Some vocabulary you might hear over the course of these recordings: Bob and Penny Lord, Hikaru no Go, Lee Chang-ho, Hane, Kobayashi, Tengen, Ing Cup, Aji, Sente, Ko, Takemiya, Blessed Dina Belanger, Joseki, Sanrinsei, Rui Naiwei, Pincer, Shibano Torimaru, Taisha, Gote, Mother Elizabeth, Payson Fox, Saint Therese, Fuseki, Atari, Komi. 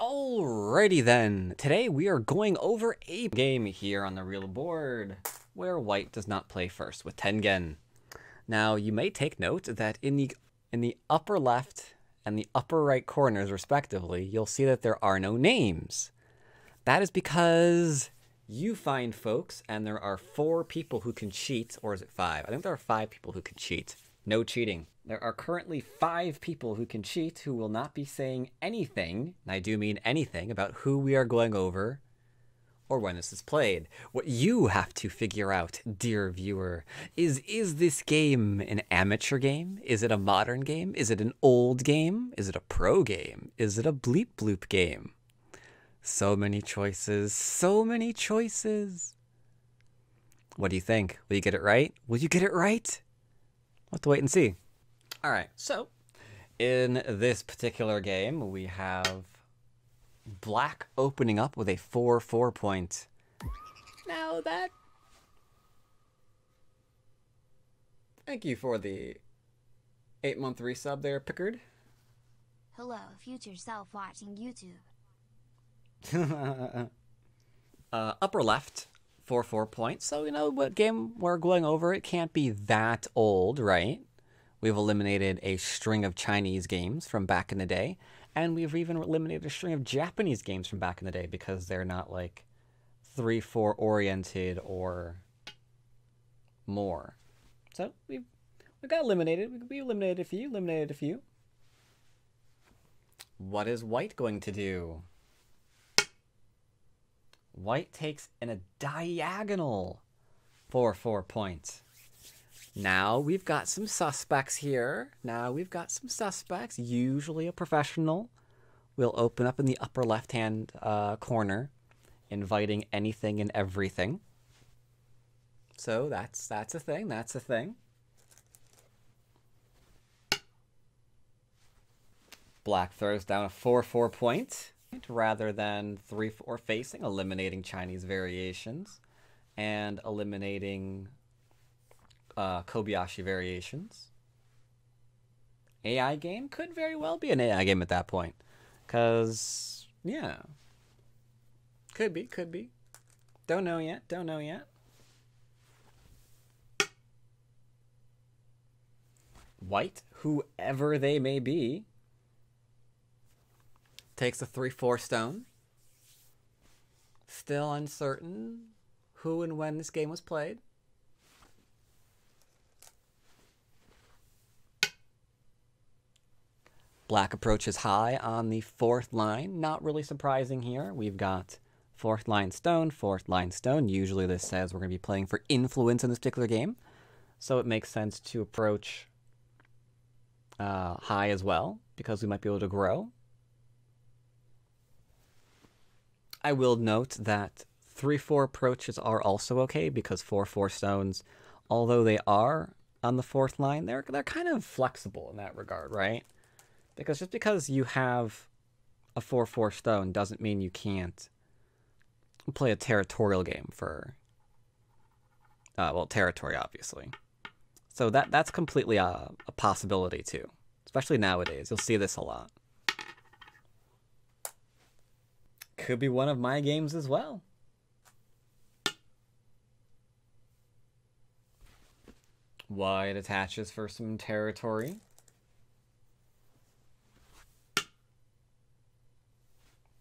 Alrighty then, today we are going over a game here on the real board where white does not play first with Tengen. Now you may take note that in the upper left and the upper right corners respectively, you'll see that there are no names. That is because you find folks and there are 4 people who can cheat, or is it 5? I think there are 5 people who can cheat. No cheating. There are currently 5 people who can cheat who will not be saying anything, and I do mean anything, about who we are going over or when this is played. What you have to figure out, dear viewer, is this game an amateur game? Is it a modern game? Is it an old game? Is it a pro game? Is it a bleep bloop game? So many choices, so many choices. What do you think? Will you get it right? Will you get it right? We'll have to wait and see. All right, so in this particular game, we have black opening up with a 4-4 point. Now that... Thank you for the 8-month resub there, Pickard. Hello, future self watching YouTube. Upper left, 4-4 point. So, you know, what game we're going over, it can't be that old, right? We've eliminated a string of Chinese games from back in the day, and we've even eliminated a string of Japanese games from back in the day because they're not like 3-4 oriented or more. So we got eliminated. We eliminated a few. What is white going to do? White takes in a diagonal 4-4 points. Now we've got some suspects here. Usually a professional will open up in the upper left-hand corner, inviting anything and everything. So that's a thing. Black throws down a 4-4 point rather than 3-4 facing, eliminating Chinese variations and eliminating Kobayashi variations. AI game could very well be an AI game at that point, because yeah, could be. Don't know yet. White, whoever they may be, takes a 3-4 stone. Still uncertain who and when this game was played. Black approaches high on the 4th line. Not really surprising here. We've got 4th line stone, 4th line stone. Usually this says we're going to be playing for influence in this particular game. So it makes sense to approach high as well, because we might be able to grow. I will note that 3-4 approaches are also okay, because 4-4 stones, although they are on the 4th line, they're kind of flexible in that regard, right? Because just because you have a 4-4 stone doesn't mean you can't play a territorial game for, well, territory, obviously. So that's completely a possibility, too. Especially nowadays. You'll see this a lot. Could be one of my games as well. White attaches for some territory.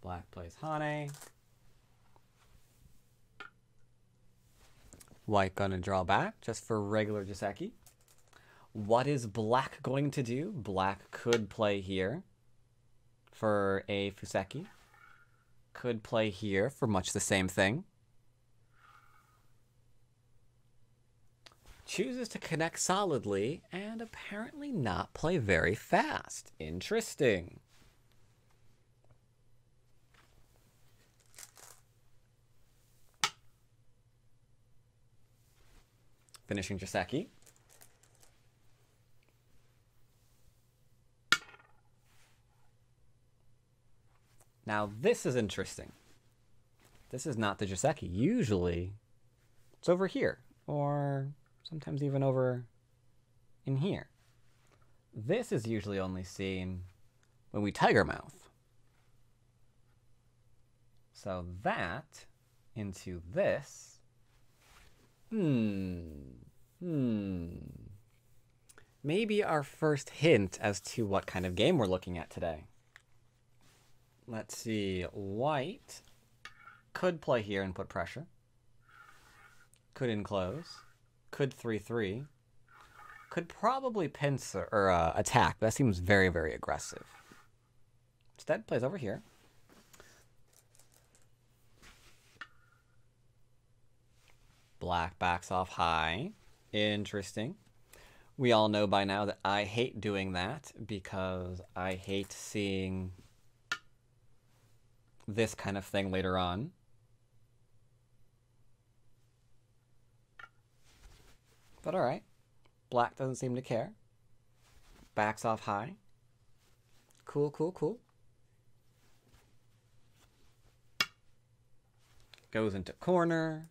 Black plays Hane. White gonna draw back just for regular Joseki. What is black going to do? Black could play here for a Fuseki. Could play here for much the same thing. Chooses to connect solidly and apparently not play very fast. Interesting. Finishing Joseki. Now this is interesting. This is not the Joseki. Usually it's over here, or sometimes even over in here. This is usually only seen when we tiger mouth. So that into this. Maybe our first hint as to what kind of game we're looking at today. Let's see. White could play here and put pressure. Could enclose. Could 3-3. Could probably pincer or attack. That seems very, very aggressive. Instead, plays over here. Black backs off high. Interesting. We all know by now that I hate doing that because I hate seeing this kind of thing later on. But alright. Black doesn't seem to care. Backs off high. Cool, cool, cool. Goes into corner.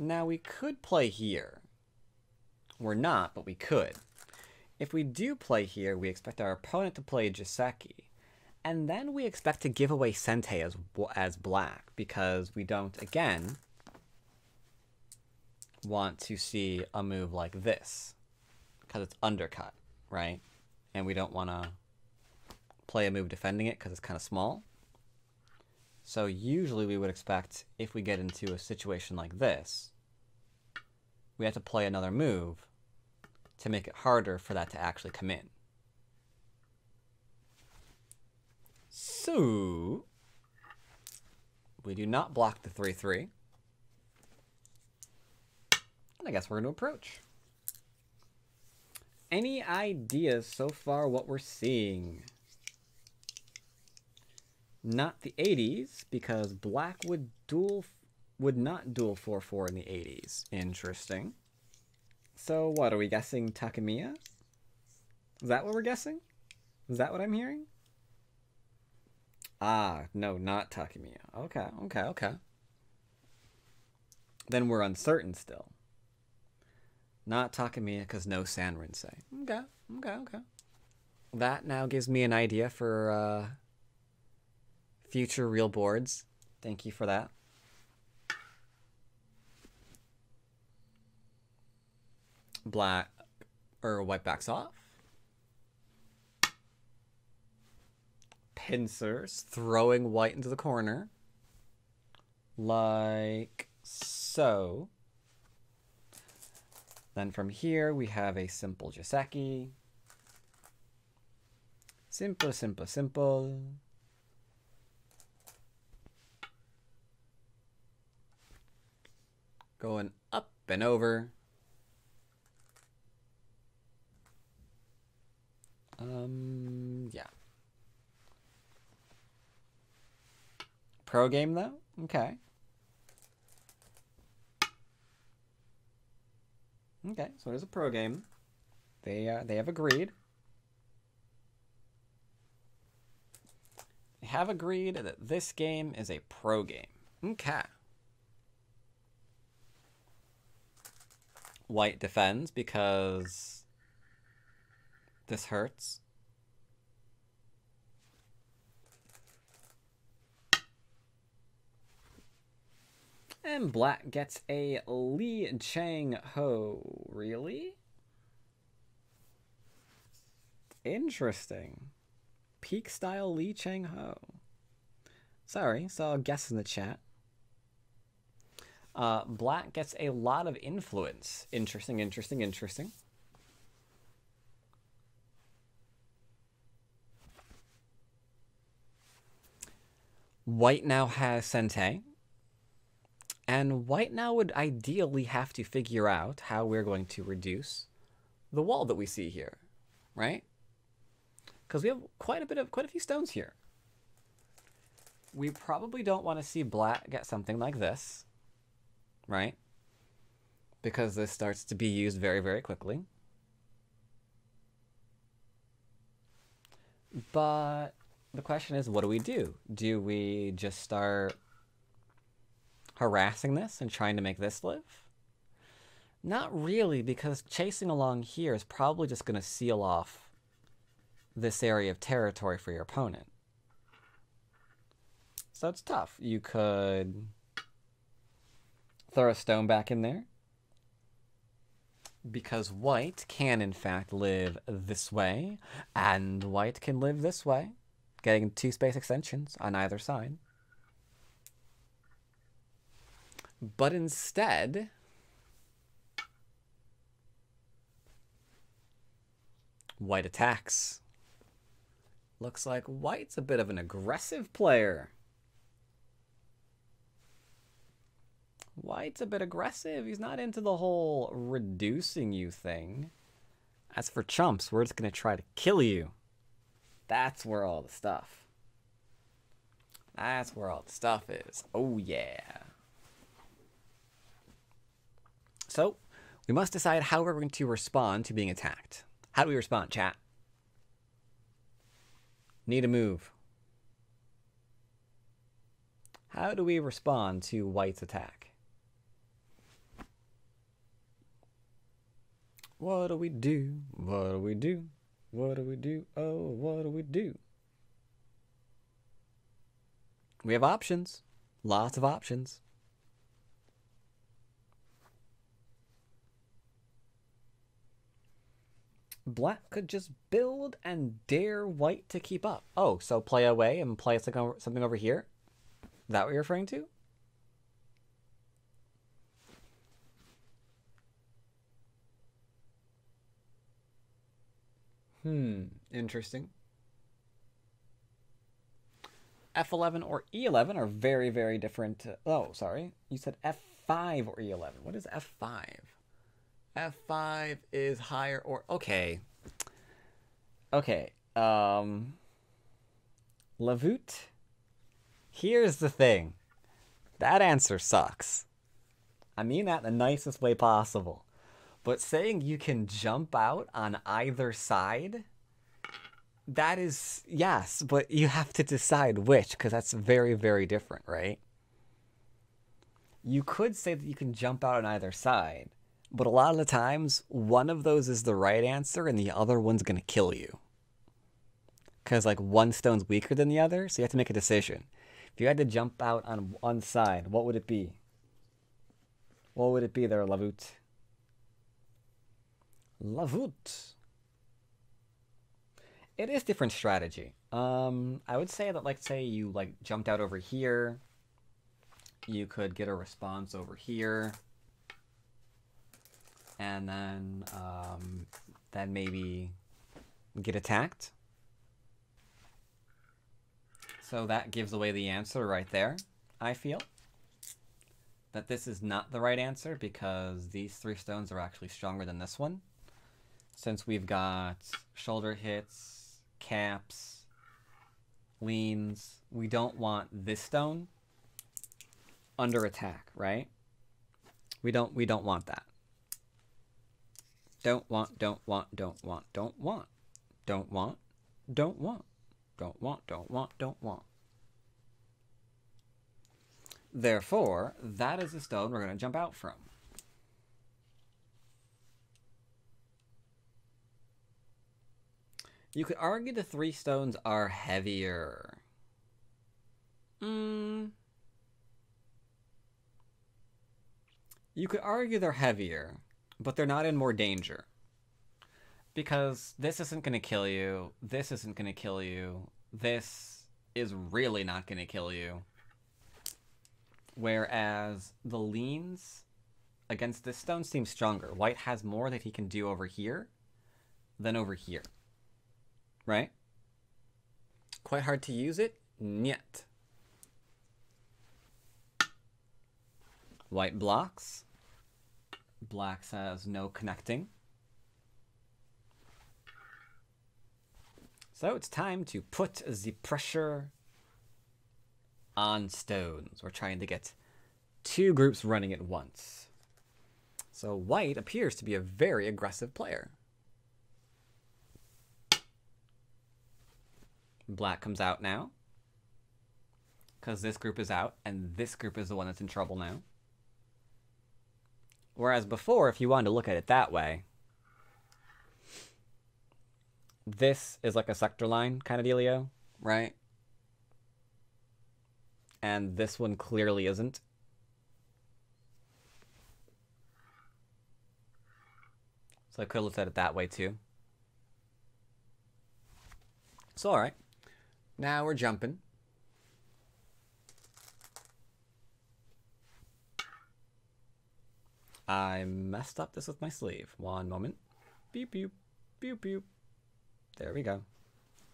Now we could play here. We're not, but we could. If we do play here, we expect our opponent to play Joseki. And then we expect to give away Sente as black, because we don't, again, want to see a move like this, because it's undercut, right? And we don't want to play a move defending it because it's kind of small. So usually we would expect, if we get into a situation like this, we have to play another move to make it harder for that to actually come in. So we do not block the 3-3. I guess we're going to approach. Any ideas so far what we're seeing? Not the 80s, because black would not duel 4-4 in the 80s. Interesting. So what, are we guessing Takemiya? Is that what we're guessing? Is that what I'm hearing? Ah, no, not Takemiya. Okay, okay, okay. Then we're uncertain still. Not Takemiya, because no Sanrinsei. Okay, okay, okay. That now gives me an idea for future real boards. Thank you for that. Black, or white backs off. Pincers, throwing white into the corner. Like so. Then from here, we have a simple Joseki. Simple, simple, simple. Going up and over. Yeah. Pro game, though? Okay. Okay, so it is a pro game. They have agreed. They have agreed that this game is a pro game. Okay. White defends because this hurts. And black gets a Lee Chang-ho. Really? Interesting. Peak style Lee Chang-ho. Sorry, so I'll guess in the chat. Black gets a lot of influence. Interesting, interesting, interesting. White now has Sente. And white now would ideally have to figure out how we're going to reduce the wall that we see here, right? Because we have quite a few stones here. We probably don't want to see black get something like this, right? Because this starts to be used very, very quickly. But the question is, what do we do? Do we just start harassing this and trying to make this live? Not really, because chasing along here is probably just going to seal off this area of territory for your opponent. So it's tough. You could throw a stone back in there, because white can, in fact, live this way, and white can live this way, getting two space extensions on either side. But instead, white attacks. Looks like white's a bit of an aggressive player. White's a bit aggressive. He's not into the whole reducing you thing. As for chumps, we're just going to try to kill you. That's where all the stuff. That's where all the stuff is. Oh, yeah. So, we must decide how we're going to respond to being attacked. How do we respond, chat? Need a move. How do we respond to white's attack? What do we do? What do we do? What do we do? Oh, what do we do? We have options. Lots of options. Black could just build and dare white to keep up. Oh, so play away and play something over here? Is that what you're referring to? Interesting. F11 or E11 are very, very different. Oh, sorry. You said F5 or E11. What is F5? F5 is higher or... Okay. Okay. Lavut. Here's the thing. That answer sucks. I mean that in the nicest way possible. But saying you can jump out on either side, that is... Yes, but you have to decide which, because that's very, very different, right? You could say that you can jump out on either side, but a lot of the times, one of those is the right answer and the other one's going to kill you. Because, like, one stone's weaker than the other, so you have to make a decision. If you had to jump out on one side, what would it be? What would it be there, Lavut? Lavut. It is different strategy. I would say that, like, say you, like, jumped out over here. You could get a response over here. And then maybe get attacked. So that gives away the answer right there, I feel. That this is not the right answer because these three stones are actually stronger than this one. Since we've got shoulder hits, caps, leans, we don't want this stone under attack, right? We don't want that. Don't want. Therefore, that is the stone we're going to jump out from. You could argue the three stones are heavier. You could argue they're heavier. But they're not in more danger. Because this isn't going to kill you. This isn't going to kill you. This is really not going to kill you. Whereas the leans against this stone seem stronger. White has more that he can do over here than over here. Right? Quite hard to use it? Nyet. White blocks. Black says no connecting. So it's time to put the pressure on stones. We're trying to get two groups running at once. So white appears to be a very aggressive player. Black comes out now. Because this group is out, and this group is the one that's in trouble now. Whereas before, if you wanted to look at it that way, this is like a sector line kind of dealio, right? and this one clearly isn't. So I could have looked at it that way too. So alright, now we're jumping. I messed up this with my sleeve. One moment. Beep, beep, beep, beep. There we go.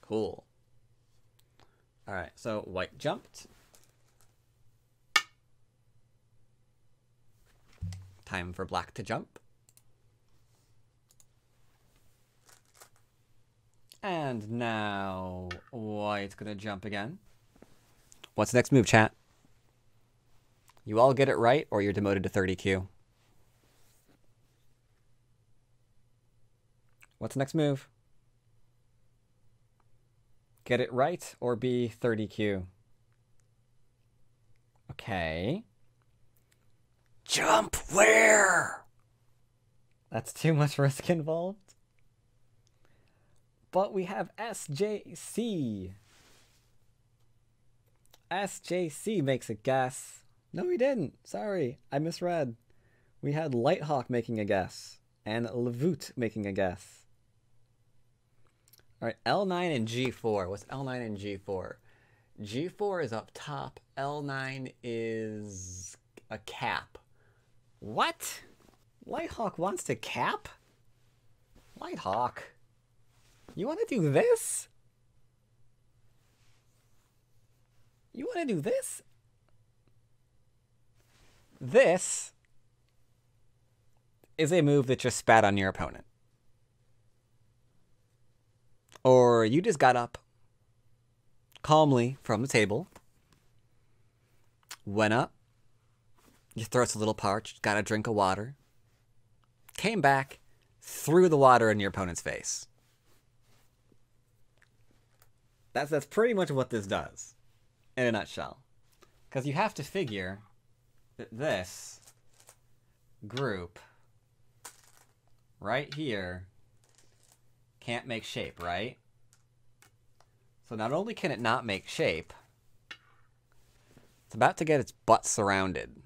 Cool. Alright, so white jumped. Time for black to jump. And now white's gonna jump again. What's the next move, chat? You all get it right or you're demoted to 30Q. What's the next move? Get it right or be 30Q. Okay. Jump where? That's too much risk involved. But we have SJC. SJC makes a guess. No, we didn't. Sorry, I misread. We had Lighthawk making a guess and Levoot making a guess. All right, L9 and G4. What's L9 and G4? G4 is up top. L9 is a cap. What? Lighthawk wants to cap? Lighthawk, you want to do this? You want to do this? This is a move that just spat on your opponent. Or you just got up calmly from the table, went up, your throat's a little parched, got a drink of water, came back, threw the water in your opponent's face. That's pretty much what this does, in a nutshell. Because you have to figure that this group right here can't make shape, right? So not only can it not make shape, it's about to get its butt surrounded.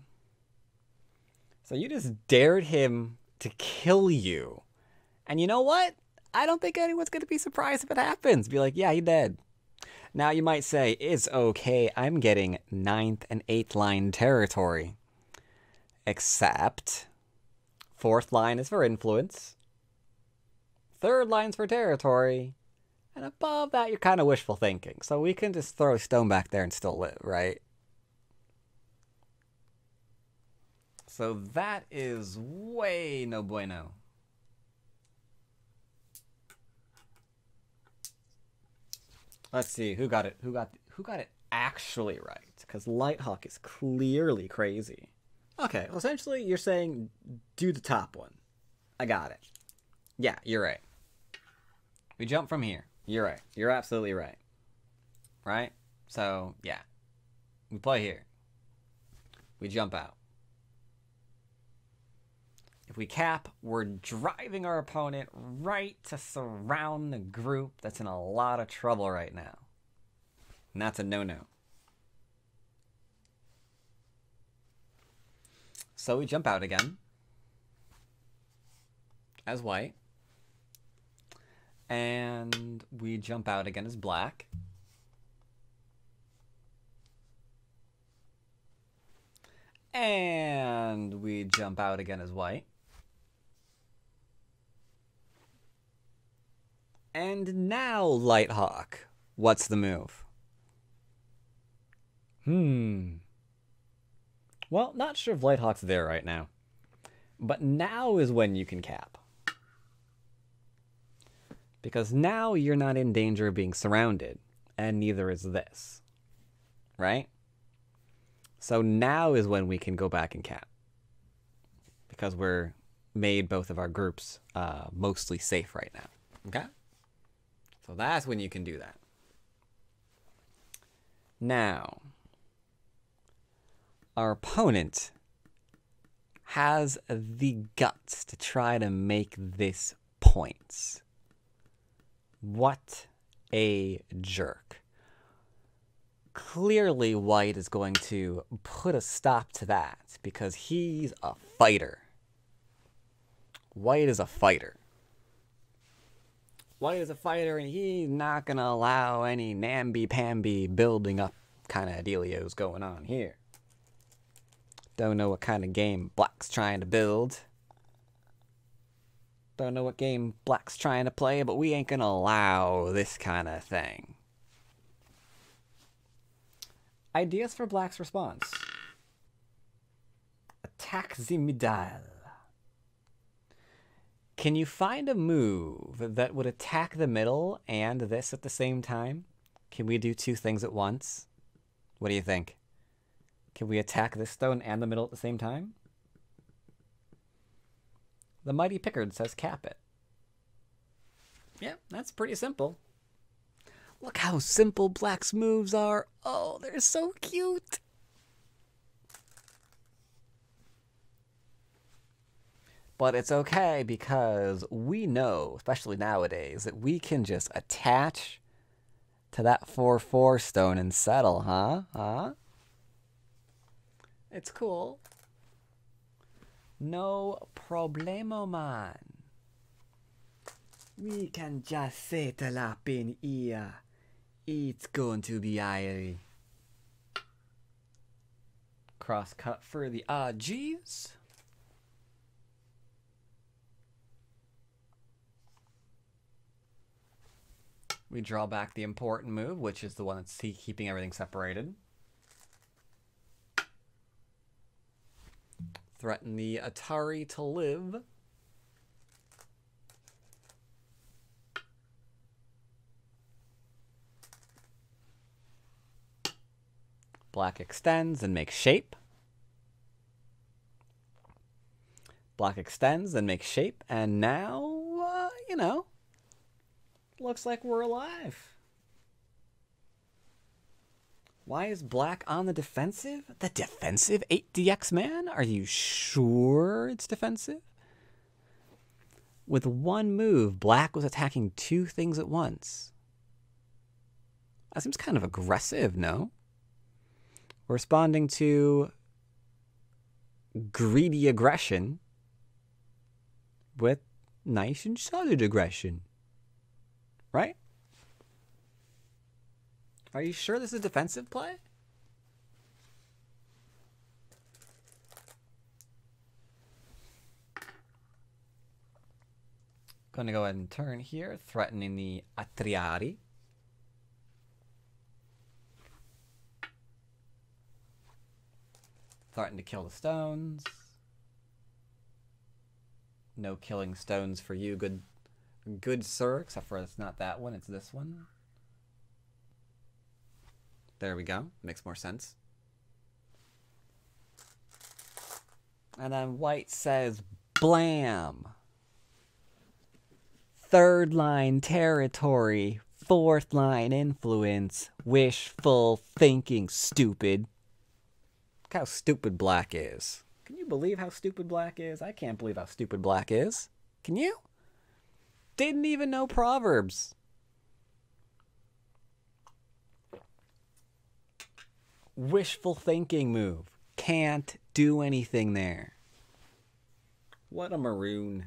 So you just dared him to kill you. And you know what? I don't think anyone's going to be surprised if it happens. Be like, yeah, he dead. Now you might say, it's okay, I'm getting 9th and 8th line territory. Except 4th line is for influence. 3rd line's for territory, and above that you're kind of wishful thinking. So we can just throw a stone back there and still live, right? So that is way no bueno. Let's see who got it. Who got it actually right? Because Lighthawk is clearly crazy. Okay, well essentially you're saying do the top one. I got it. Yeah, you're right. We jump from here. You're right. You're absolutely right. Right? So, yeah. We play here. We jump out. If we cap, we're driving our opponent right to surround the group that's in a lot of trouble right now. And that's a no-no. So we jump out again. As white. And we jump out again as black. And we jump out again as white. And now, Lighthawk, what's the move? Well, not sure if Lighthawk's there right now. But now is when you can cap. Because now you're not in danger of being surrounded, and neither is this, right? So now is when we can go back and cap, because we're made both of our groups mostly safe right now, okay? So that's when you can do that. Now, our opponent has the guts to try to make this points. What a jerk. Clearly, White is going to put a stop to that because he's a fighter. White is a fighter. White is a fighter, and he's not going to allow any namby-pamby building up kind of dealios going on here. Don't know what kind of game Black's trying to build. Don't know what game Black's trying to play, but we ain't going to allow this kind of thing. Ideas for Black's response. Attack the middle. Can you find a move that would attack the middle and this at the same time? Can we do two things at once? What do you think? Can we attack this stone and the middle at the same time? The Mighty Pickard says cap it. Yeah, that's pretty simple. Look how simple Black's moves are. Oh, they're so cute. But it's okay because we know, especially nowadays, that we can just attach to that 4-4 stone and settle, huh? Huh? It's cool. No problemo, man. We can just settle up in here. It's going to be airy. Cross cut for the Ajis. We draw back the important move, which is the one that's keeping everything separated. Threaten the Atari to live. Black extends and makes shape. Black extends and makes shape, and now, you know, looks like we're alive. Why is Black on the defensive? The defensive 8DX man? Are you sure it's defensive? With one move, Black was attacking two things at once. That seems kind of aggressive, no? Responding to greedy aggression with nice and solid aggression. Right? Are you sure this is defensive play? Gonna go ahead and turn here, threatening the Atari. Threaten to kill the stones. No killing stones for you, good sir, except for it's not that one, it's this one. There we go. Makes more sense. And then White says, blam! Third line territory, fourth line influence, wishful thinking, stupid. Look how stupid Black is. Can you believe how stupid Black is? I can't believe how stupid Black is. Can you? Didn't even know Proverbs. Wishful thinking move. Can't do anything there. What a maroon.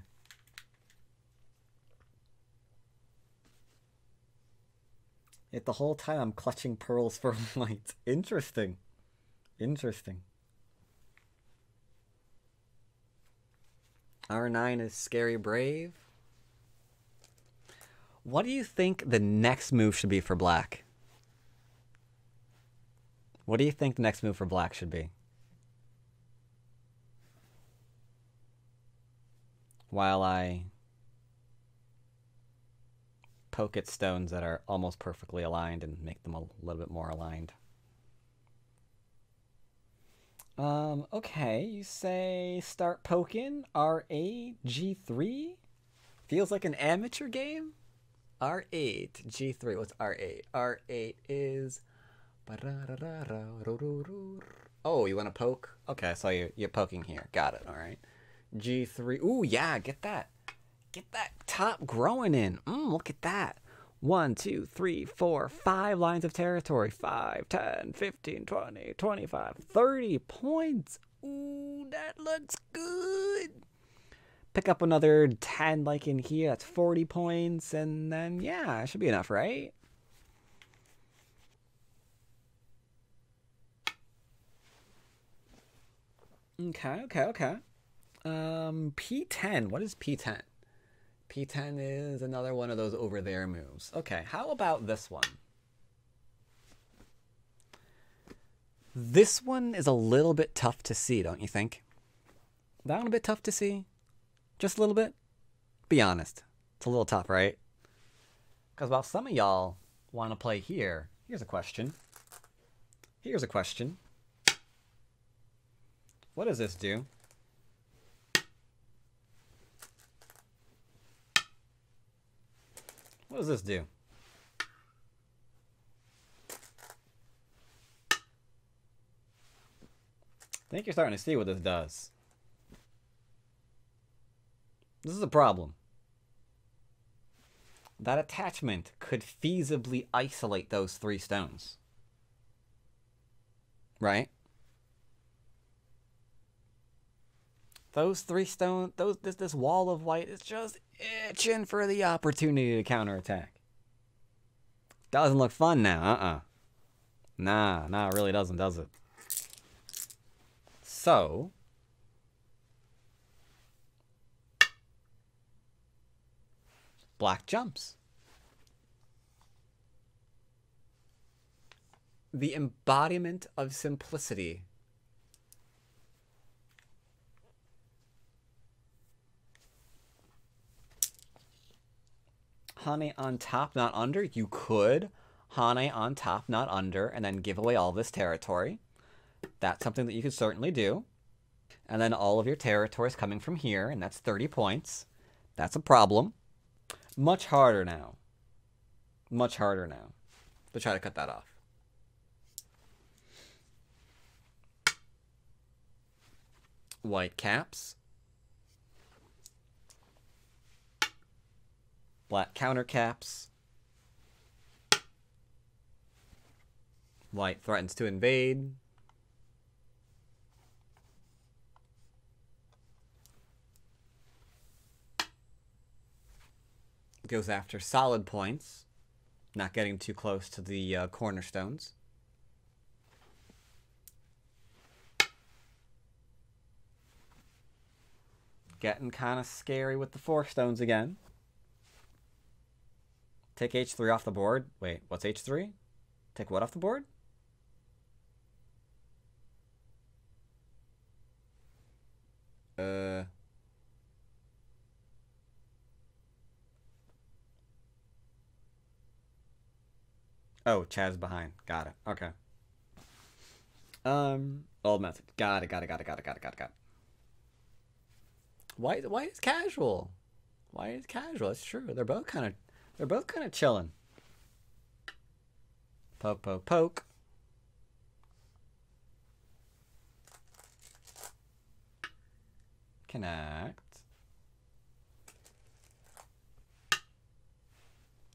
Yet the whole time I'm clutching pearls for White. Interesting. Interesting. R9 is scary brave. What do you think the next move should be for Black? What do you think the next move for Black should be? While I poke at stones that are almost perfectly aligned and make them a little bit more aligned. Okay, you say start poking, R8, G3? Feels like an amateur game? R8, G3, what's R8? R8 is... Oh, you want to poke? Okay, I saw you're poking here. Got it, alright. G3, ooh, yeah, get that. Get that top growing in. Look at that. 1, 2, 3, 4, 5 lines of territory. 5, 10, 15, 20, 25, 30 points. Ooh, that looks good. Pick up another 10 like in here. That's 40 points. And then, yeah, it should be enough, right? Okay. P10. What is P10? P10 is another one of those over there moves. Okay, how about this one? This one is a little bit tough to see, don't you think? That one a bit tough to see? Just a little bit? Be honest. It's a little tough, right? Because while some of y'all want to play here, here's a question. Here's a question. What does this do? What does this do? I think you're starting to see what this does. This is a problem. That attachment could feasibly isolate those three stones. Right? Those three stones, this wall of white is just itching for the opportunity to counterattack. Doesn't look fun now, Nah, it really doesn't, does it? So, black jumps. The embodiment of simplicity. Hane on top, not under. You could Hane on top, not under, and then give away all this territory. That's something that you could certainly do. And then all of your territory is coming from here, and that's 30 points. That's a problem. Much harder now. Much harder now. But try to cut that off. White caps. Black counter caps. White threatens to invade. Goes after solid points, not getting too close to the cornerstones. Getting kind of scary with the four stones again. Take H3 off the board. Wait, what's H3? Take what off the board? Oh, Chaz behind. Got it. Okay. Old method. Got it. Why is casual? Why is casual? It's true. They're both kind of chilling. Poke, poke, poke.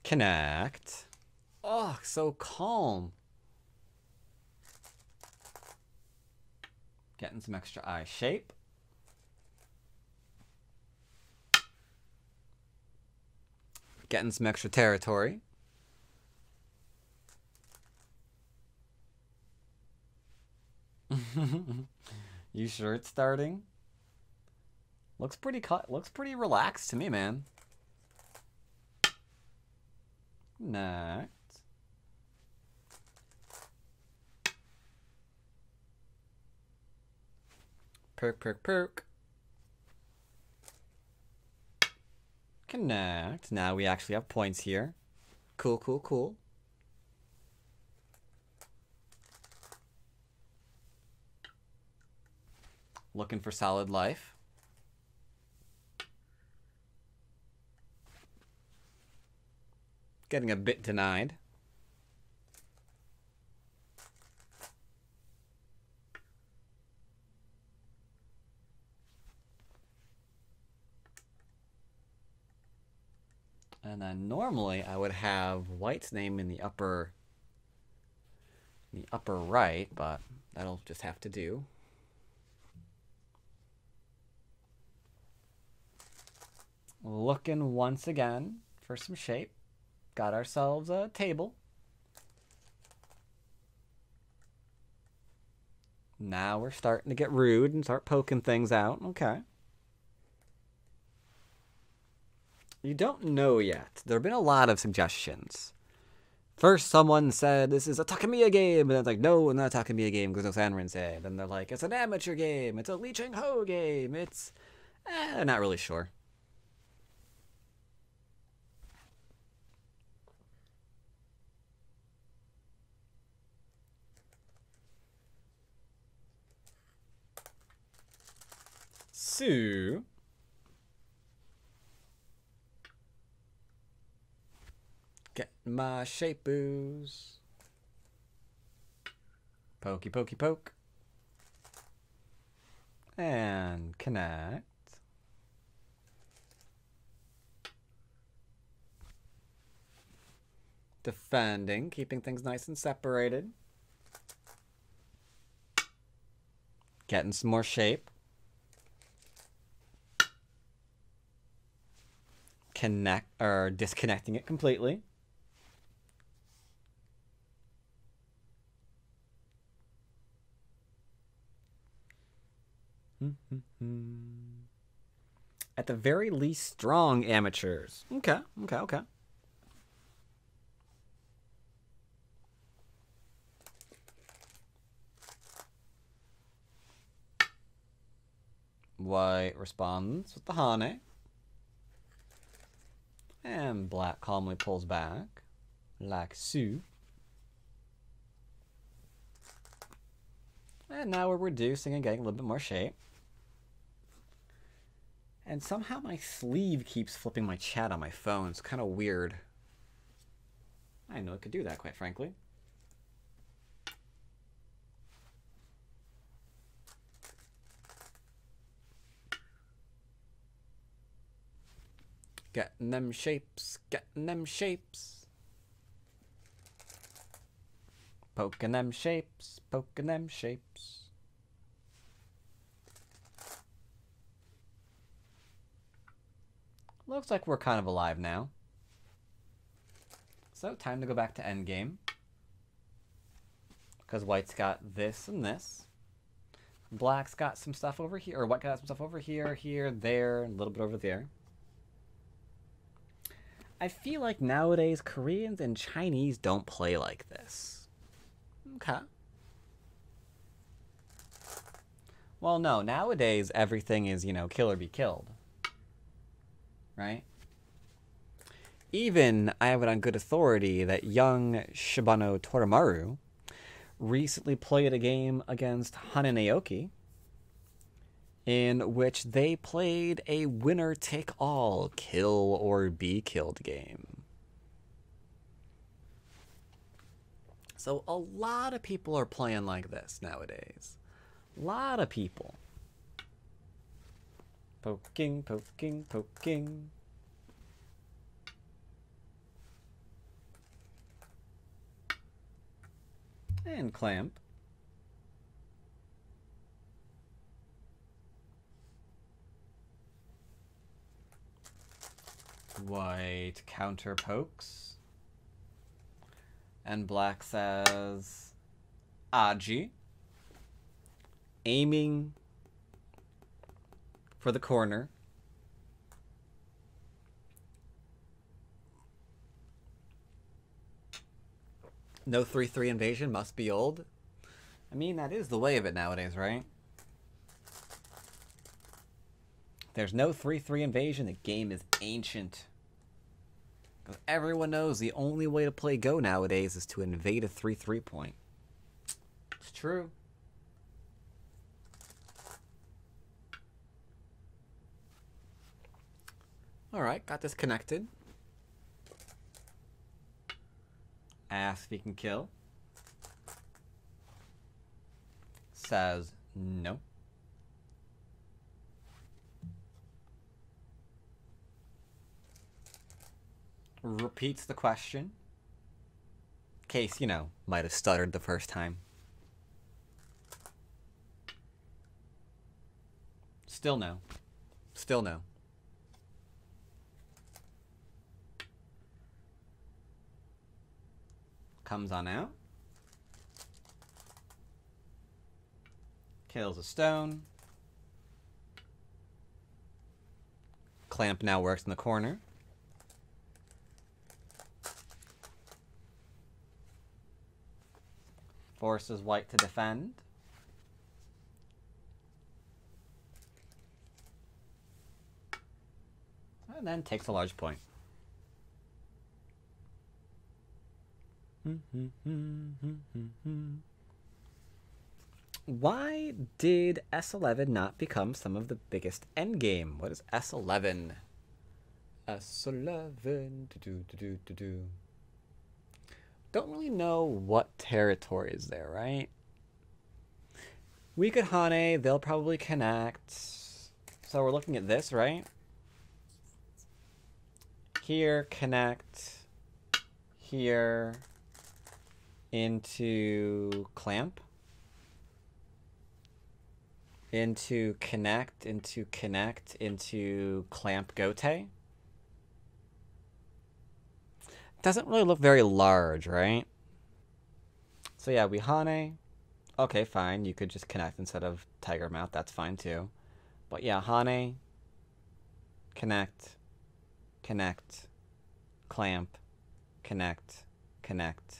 Connect. Oh, so calm. Getting some extra eye shape. Getting some extra territory. You sure it's starting? Looks pretty relaxed to me, man. Next. Perk. Connect. Now we actually have points here. Cool. Looking for solid life. Getting a bit denied. And then normally I would have White's name in the upper right, but that'll just have to do. Looking once again for some shape. Got ourselves a table. Now we're starting to get rude and start poking things out. Okay. You don't know yet. There have been a lot of suggestions. First, someone said, this is a Takemiya game. And then it's like, no, not a Takemiya game because no Sanrinsei. Then they're like, it's an amateur game. It's a Lee Chang-ho game. It's... eh, not really sure. So... get my shape boos. Pokey, pokey, poke. And connect. Defending, keeping things nice and separated. Getting some more shape. Connect, or disconnecting it completely. At the very least, strong amateurs. Okay, okay, okay. White responds with the Hane. And Black calmly pulls back, like so. And now we're reducing and getting a little bit more shape. And somehow my sleeve keeps flipping my chat on my phone. It's kind of weird. I didn't know it could do that, quite frankly. Getting them shapes, getting them shapes. Poking them shapes, poking them shapes. Looks like we're kind of alive now. So time to go back to endgame. Because White's got this and this. Black's got some stuff over here, or White got some stuff over here, here, there, and a little bit over there. I feel like nowadays Koreans and Chinese don't play like this. Okay. Well, no, nowadays everything is, you know, kill or be killed. Right? Even, I have it on good authority that young Shibano Torimaru recently played a game against Hane Naoki in which they played a winner-take-all kill-or-be-killed game. So a lot of people are playing like this nowadays. A lot of people. Poking, poking, poking. And clamp. White counter pokes. And Black says, Aji. Aiming for the corner. No 3-3 invasion, must be old. I mean, that is the way of it nowadays, right? There's no 3-3 invasion. The game is ancient. Because everyone knows the only way to play Go nowadays is to invade a 3-3 point. It's true. Alright, got this connected. Ask if he can kill. Says no. repeats the question. In case, you know, might have stuttered the first time. Still no. Still no. Comes on out. Kills a stone. Clamp now works in the corner. Forces white to defend. And then takes a large point. Why did S11 not become some of the biggest endgame? What is S11? S11. Don't really know what territory is there, right? We could Hane, they'll probably connect. So we're looking at this, right? Here, connect. Here, into clamp. Into connect, into connect, into clamp Gote. Doesn't really look very large, right? So yeah, we Hane. Okay, fine. You could just connect instead of Tiger Mouth. That's fine too. But yeah, Hane. Connect. Connect. Clamp. Connect. Connect.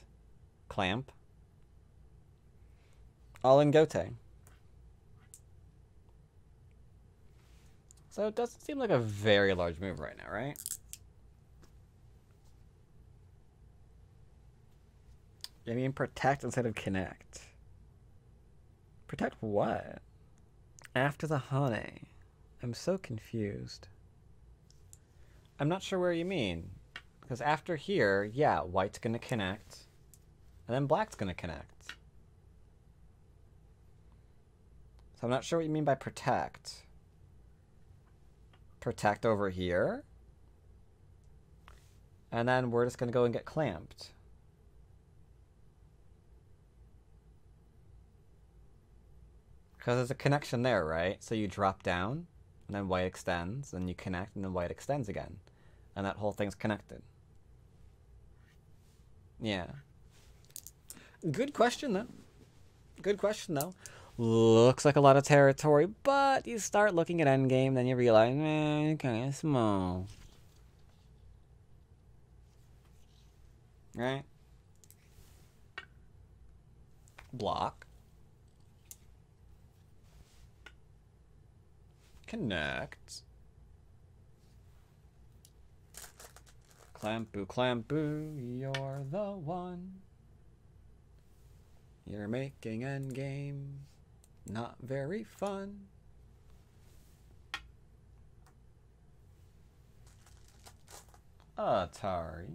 Clamp. All in Gote. So it doesn't seem like a very large move right now, right? I mean, protect instead of connect. Protect what? After the Hane. I'm so confused. I'm not sure where you mean. Because after here, yeah, white's going to connect. And then black's going to connect. So I'm not sure what you mean by protect. Protect over here, and then we're just going to go and get clamped. Because there's a connection there, right? So you drop down, and then white extends, and you connect, and then white extends again. And that whole thing's connected. Yeah. Good question, though. Good question, though. Looks like a lot of territory, but you start looking at endgame, then you realize, man, kind of small. Right? Block. Connect. Clampu, clampu, you're the one. You're making endgame. Not very fun. Atari.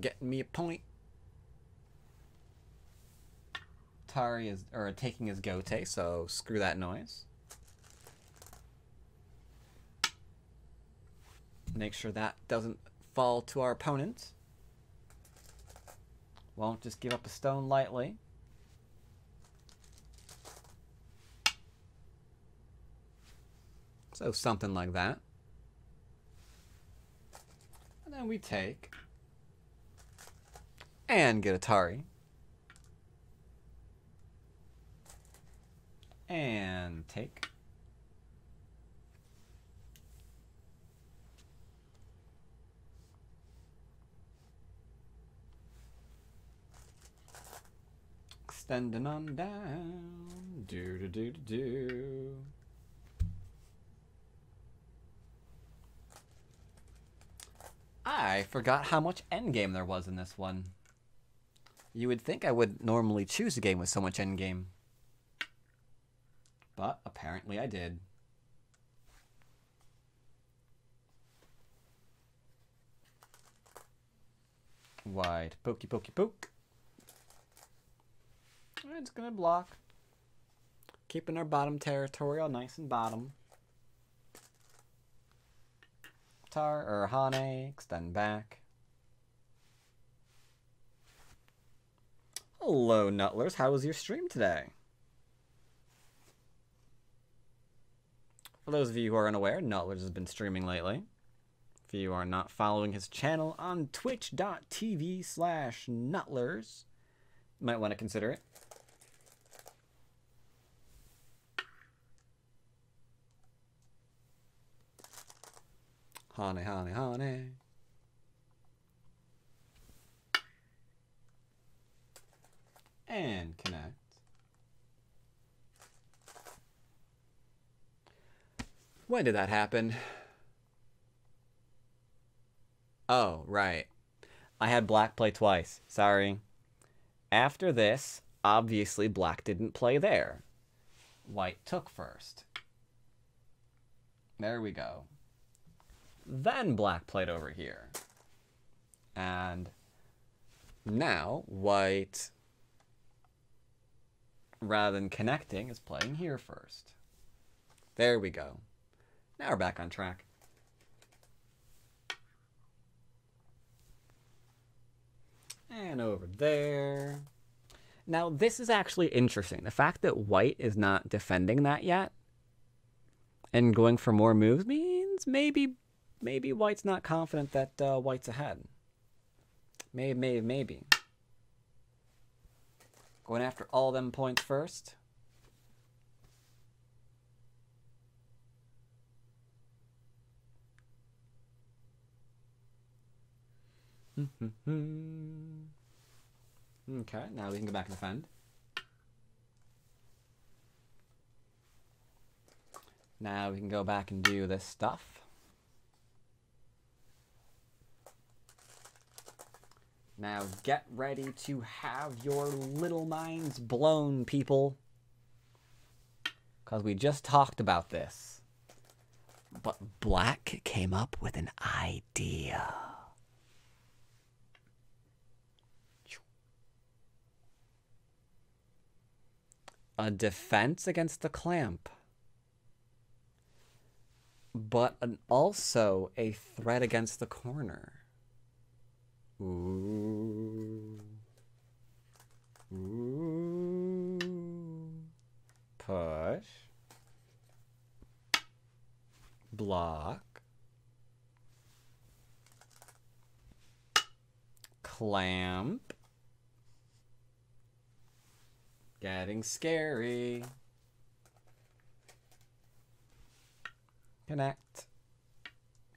Getting me a point. Atari is, or taking his Gote, so screw that noise. Make sure that doesn't fall to our opponent. Won't just give up a stone lightly. So something like that. And then we take and get Atari. And take. Extending on down. Do do do do do. I forgot how much endgame there was in this one. You would think I would normally choose a game with so much endgame. But apparently I did. Wide. Pokey, pokey, poke. It's gonna block. Keeping our bottom territory all nice and bottom. Hane, extend back. Hello, Nutlers. How was your stream today? For those of you who are unaware, Nutlers has been streaming lately. If you are not following his channel on twitch.tv/Nutlers, you might want to consider it. Hane, Hane, Hane. And connect. When did that happen? Oh, right. I had Black play twice. Sorry. After this, obviously Black didn't play there. White took first. There we go. Then Black played over here. And now White, rather than connecting, is playing here first. There we go. Now we're back on track. And over there. Now this is actually interesting. The fact that White is not defending that yet and going for more moves means maybe White's not confident that White's ahead. Maybe. Going after all them points first. Okay, now we can go back and defend. Now we can go back and do this stuff. Now get ready to have your little minds blown, people. Because we just talked about this. But Black came up with an idea. A defense against the clamp. But also a threat against the corner. Ooh. Ooh. Push. Block. Clamp. Getting scary. Connect.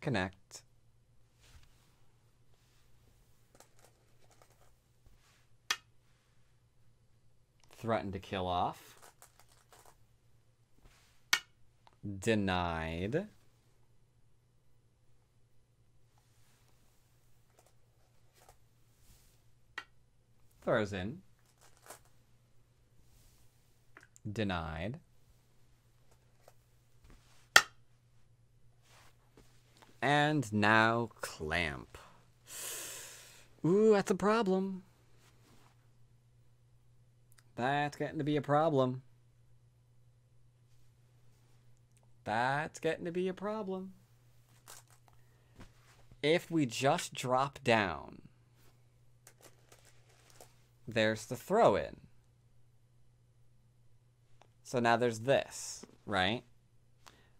Connect. Threatened to kill off. Denied. Throws in. Denied. And now clamp. Ooh, that's a problem. That's getting to be a problem. That's getting to be a problem. If we just drop down, there's the throw in. So now there's this, right?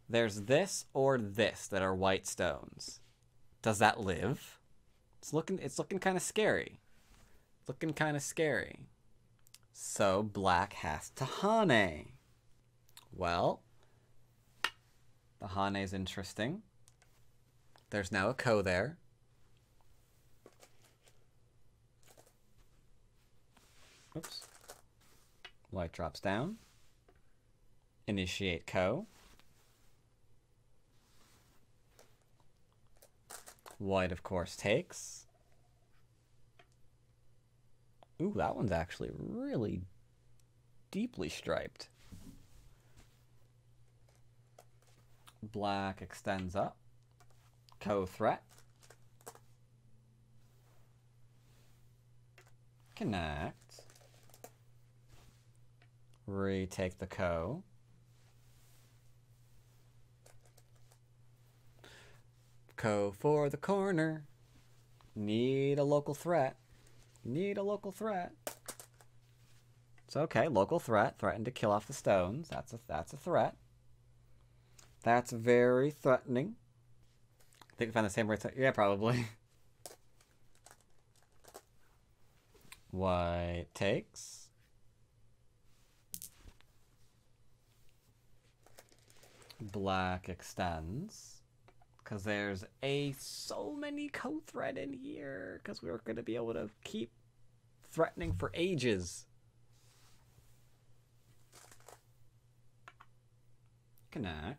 There's this or this that are white stones. Does that live? It's looking kind of scary. Looking kind of scary. So Black has to Hane. Well, the Hane's interesting. There's now a Ko there. Oops. White drops down. Initiate Ko. White, of course, takes. Ooh, that one's actually really deeply striped. Black extends up. Ko threat. Connect. Retake the Ko. Ko for the corner. Need a local threat. Need a local threat. It's okay. Local threat. Threatened to kill off the stones. That's a threat. That's very threatening. I think we found the same right side. Yeah, probably. White takes. Black extends. Because there's so many co-threat in here. Because we're going to be able to keep threatening for ages. Connect.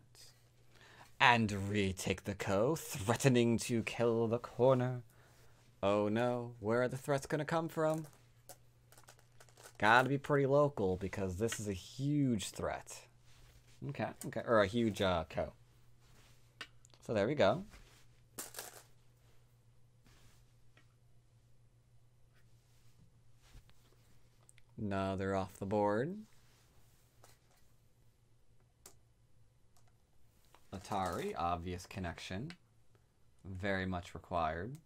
And retake the Ko, threatening to kill the corner. Oh no, where are the threats going to come from? Gotta be pretty local because this is a huge threat. Okay, okay, or a huge Ko. So there we go. No, they're off the board. Atari, obvious connection. Very much required.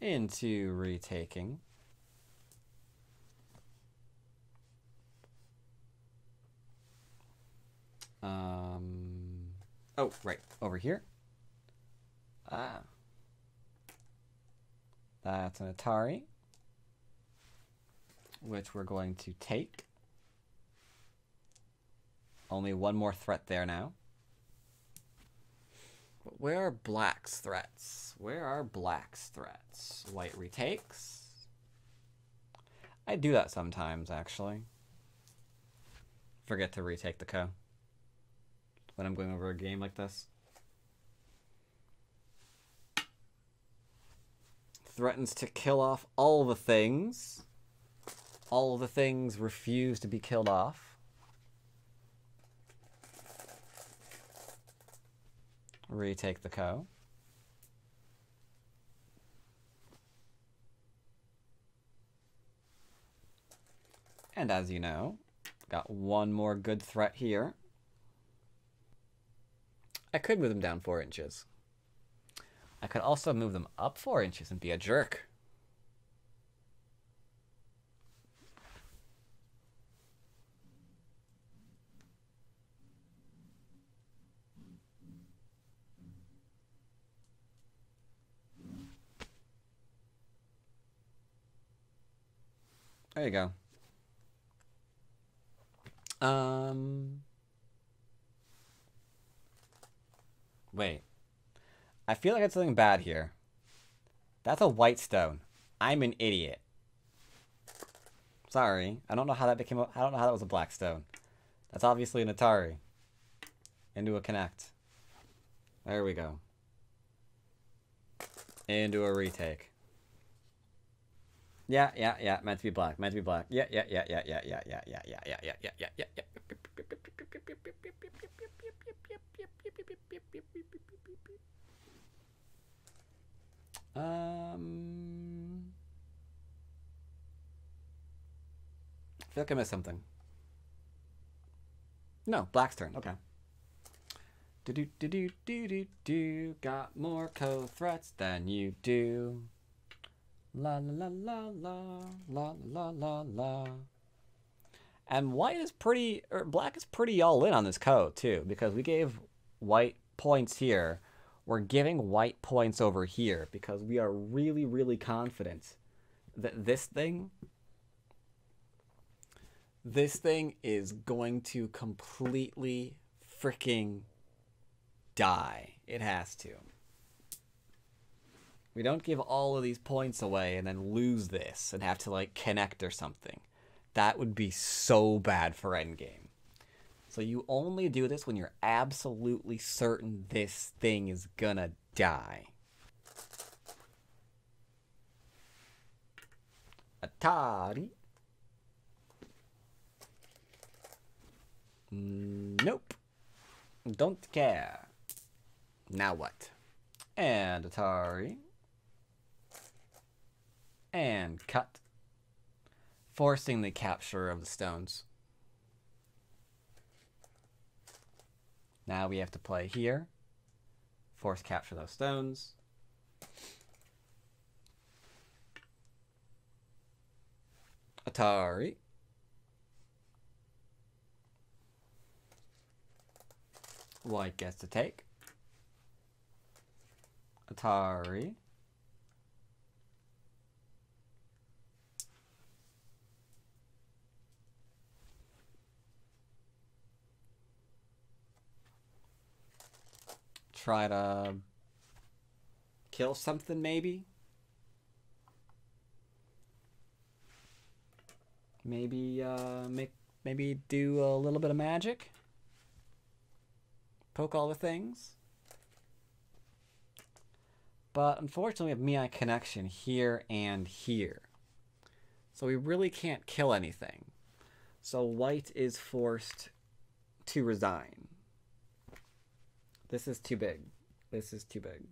Into retaking. Oh, right. Over here. Ah. That's an Atari. Which we're going to take. Only one more threat there now. Where are black's threats? Where are black's threats? White retakes. I do that sometimes, actually. Forget to retake the Ko. When I'm going over a game like this. Threatens to kill off all the things. All the things refuse to be killed off. Retake the Ko. And as you know, got one more good threat here. I could move them down 4 inches. I could also move them up 4 inches and be a jerk. There you go. Wait. I feel like I had something bad here. That's a white stone. I'm an idiot. Sorry. I don't know how that became I don't know how that was a black stone. That's obviously an Atari. Into a connect. There we go. Into a retake. Yeah, meant to be black, meant to be black. Yeah. I feel like I missed something. No, black's turn, okay. Do-do-do-do-do-do-do. Got more co-threats than you do. La la la la la la la la. And white is pretty, or black is pretty all in on this Ko too, because we gave white points here. We're giving white points over here because we are really, really confident that this thing is going to completely freaking die. It has to. We don't give all of these points away and then lose this and have to, like, connect or something. That would be so bad for endgame. So you only do this when you're absolutely certain this thing is gonna die. Atari. Nope. Don't care. Now what? And Atari. And cut. Forcing the capture of the stones. Now we have to play here. Force capture those stones. Atari. White gets to take. Atari. Try to kill something, maybe? Maybe, maybe do a little bit of magic? Poke all the things? But unfortunately we have Mion Connection here and here. So we really can't kill anything. So white is forced to resign. This is too big. This is too big.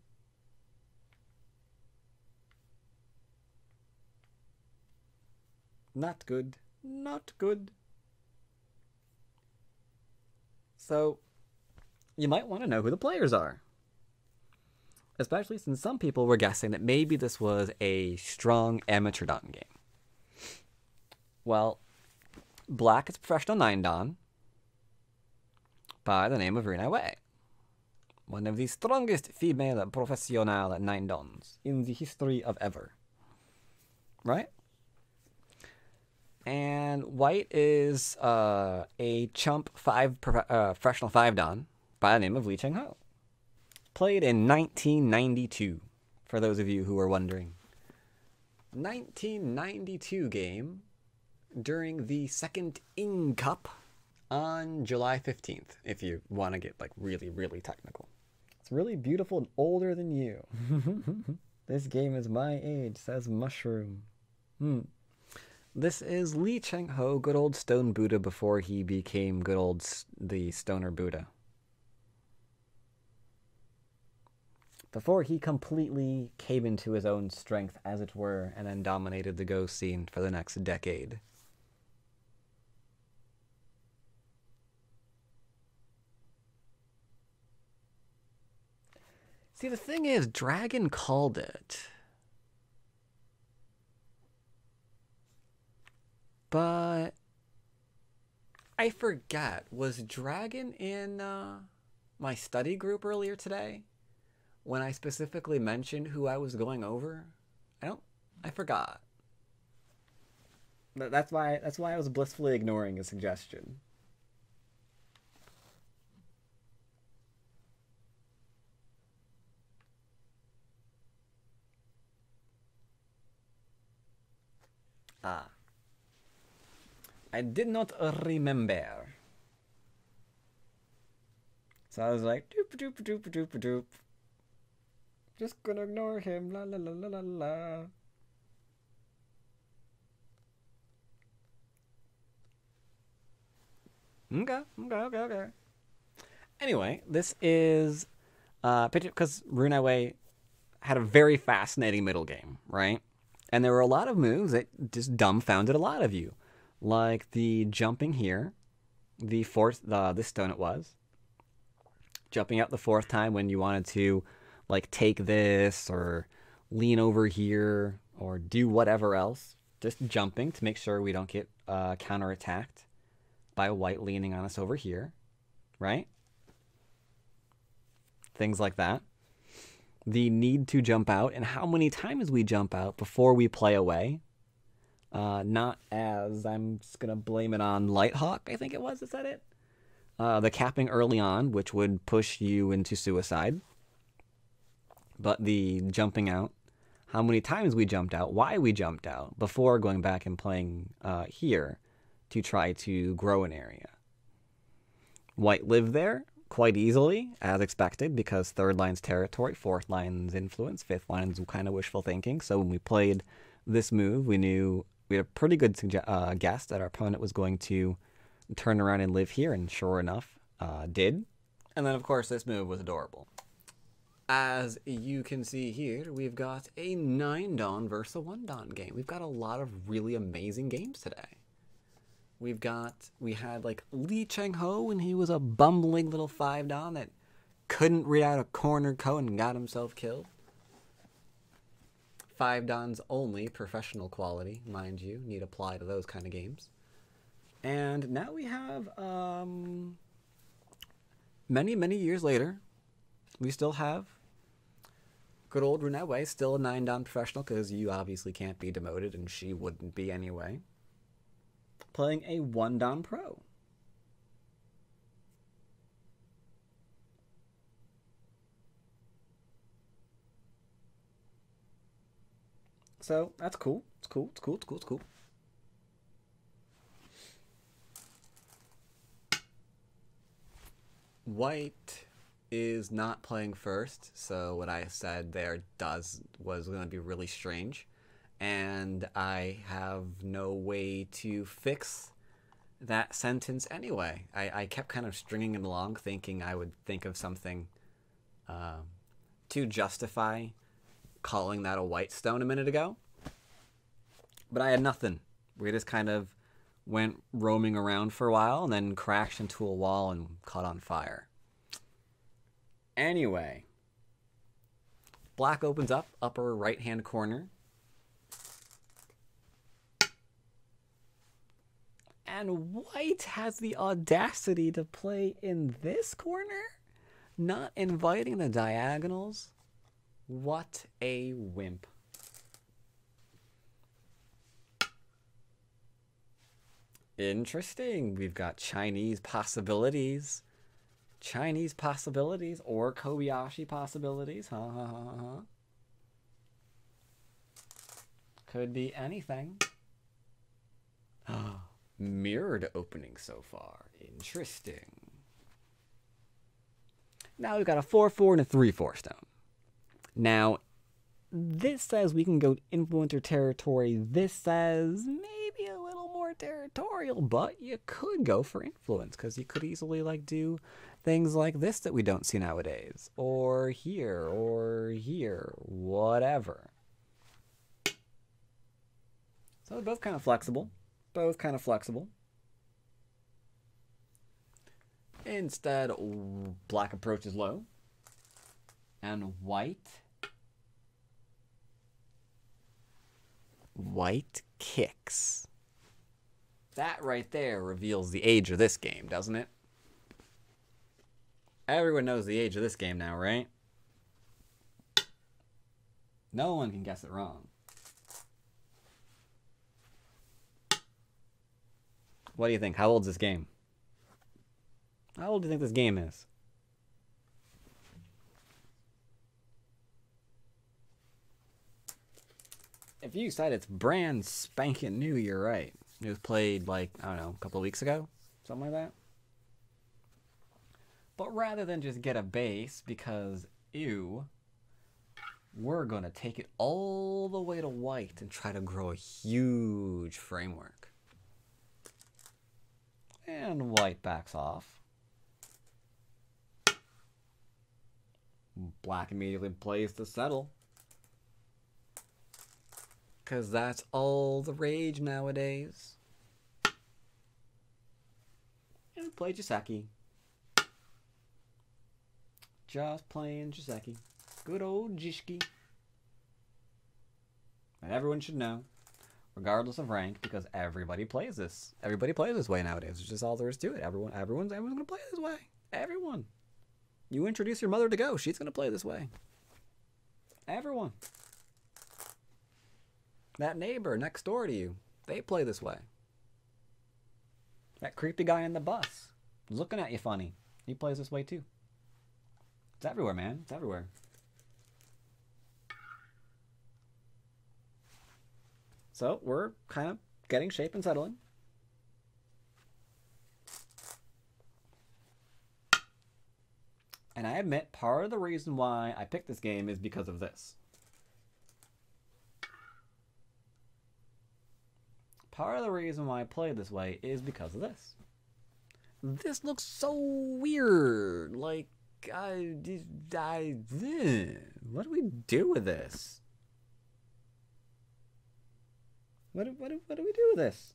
Not good. Not good. So, you might want to know who the players are. Especially since some people were guessing that maybe this was a strong amateur Don game. Well, black is a professional 9-don by the name of Rui Naiwei. One of the strongest female professional 9-dons in the history of ever. Right? And white is a chump professional 5-don by the name of Lee Chang-ho. Played in 1992, for those of you who are wondering. 1992 game during the second Ing Cup on July 15th, if you want to get like really, really technical. It's really beautiful and older than you. This game is my age, says Mushroom. This is Lee Chang-ho, good old Stone Buddha before he became good old the Stoner Buddha. Before he completely came into his own strength, as it were, and then dominated the Go scene for the next decade. See, the thing is, Dragon called it. But I forget, was Dragon in my study group earlier today when I specifically mentioned who I was going over? I forgot. That's why I was blissfully ignoring his suggestion. Ah. I did not remember. So I was like, doop doop doop doop doop. Just gonna ignore him, la la la la la la. Okay. Anyway, this is because Rui Naiwei had a very fascinating middle game, right? And there were a lot of moves that just dumbfounded a lot of you. Like the jumping here, the fourth, this stone it was. Jumping out the fourth time when you wanted to, like, take this or lean over here or do whatever else. Just jumping to make sure we don't get counterattacked by white leaning on us over here, right? Things like that. The need to jump out and how many times we jump out before we play away. Not as, I'm just going to blame it on Lighthawk, I think it was that said it. The capping early on, which would push you into suicide. But the jumping out, how many times we jumped out, why we jumped out, before going back and playing here to try to grow an area. White lived there quite easily, as expected, because third line's territory, fourth line's influence, fifth line's kind of wishful thinking. So when we played this move, we knew... We had a pretty good guess that our opponent was going to turn around and live here, and sure enough, did. And then, of course, this move was adorable. As you can see here, we've got a 9-don versus a 1-don game. We've got a lot of really amazing games today. We had, like, Lee Chang-ho when he was a bumbling little 5-don that couldn't read out a corner code and got himself killed. 5 dons only, professional quality, mind you, need apply to those kind of games. And now we have, many, many years later, we still have good old Rui Naiwei, still a 9 don professional, because you obviously can't be demoted, and she wouldn't be anyway, playing a 1 don pro. So that's cool. It's cool. It's cool. It's cool. It's cool. White is not playing first, so what I said there was going to be really strange, and I have no way to fix that sentence anyway. I kept kind of stringing it along, thinking I would think of something to justify calling that a white stone a minute ago, but I had nothing. We just kind of went roaming around for a while and then crashed into a wall and caught on fire. Anyway, black opens up, upper right hand corner, and white has the audacity to play in this corner, not inviting the diagonals. What a wimp. Interesting. We've got Chinese possibilities. Chinese possibilities or Kobayashi possibilities. Ha ha ha ha. Could be anything. Mirrored opening so far. Interesting. Now we've got a 4-4 and a 3-4 stone. Now, this says we can go influencer territory. This says maybe a little more territorial, but you could go for influence because you could easily like do things like this that we don't see nowadays, or here, whatever. So they're both kind of flexible, both kind of flexible. Instead, black approaches low, and white kicks. That right there reveals the age of this game, doesn't it? Everyone knows the age of this game now, right? No one can guess it wrong. What do you think? How old is this game? How old do you think this game is? If you said it's brand spanking new, you're right. It was played like, I don't know, a couple of weeks ago, something like that. But rather than just get a base because, ew, we're going to take it all the way to white and try to grow a huge framework. And white backs off. Black immediately plays to settle. Because that's all the rage nowadays. And play Joseki. Just playing Joseki. Good old Jishki. And everyone should know, regardless of rank, because everybody plays this. Everybody plays this way nowadays. It's just all there is to it. Everyone's going to play this way. Everyone. You introduce your mother to Go. She's going to play this way. Everyone. That neighbor next door to you, they play this way. That creepy guy in the bus, looking at you funny, he plays this way too. It's everywhere, man. It's everywhere. So we're kind of getting shape and settling. And I admit, part of the reason why I picked this game is because of this. Part of the reason why I play this way is because of this. This looks so weird. Like, what do we do with this? What do we do with this?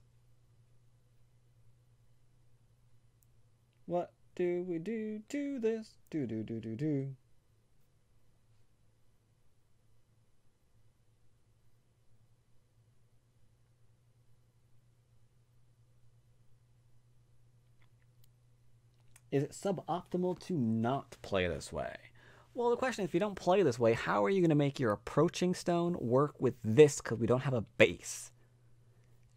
What do we do this? Do. Is it suboptimal to not play this way? Well, the question is, if you don't play this way, how are you going to make your approaching stone work with this? Because we don't have a base.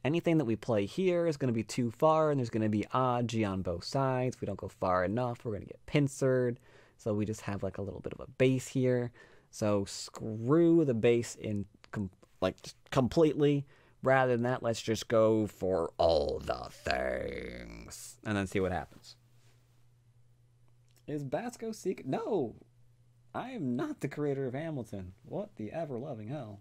Anything that we play here is going to be too far, and there's going to be Aji on both sides. If we don't go far enough, we're going to get pincered. So we just have like a little bit of a base here. So screw the base in completely. Rather than that, let's just go for all the things and then see what happens. Is Basco secret? No! I am not the creator of Hamilton. What the ever-loving hell.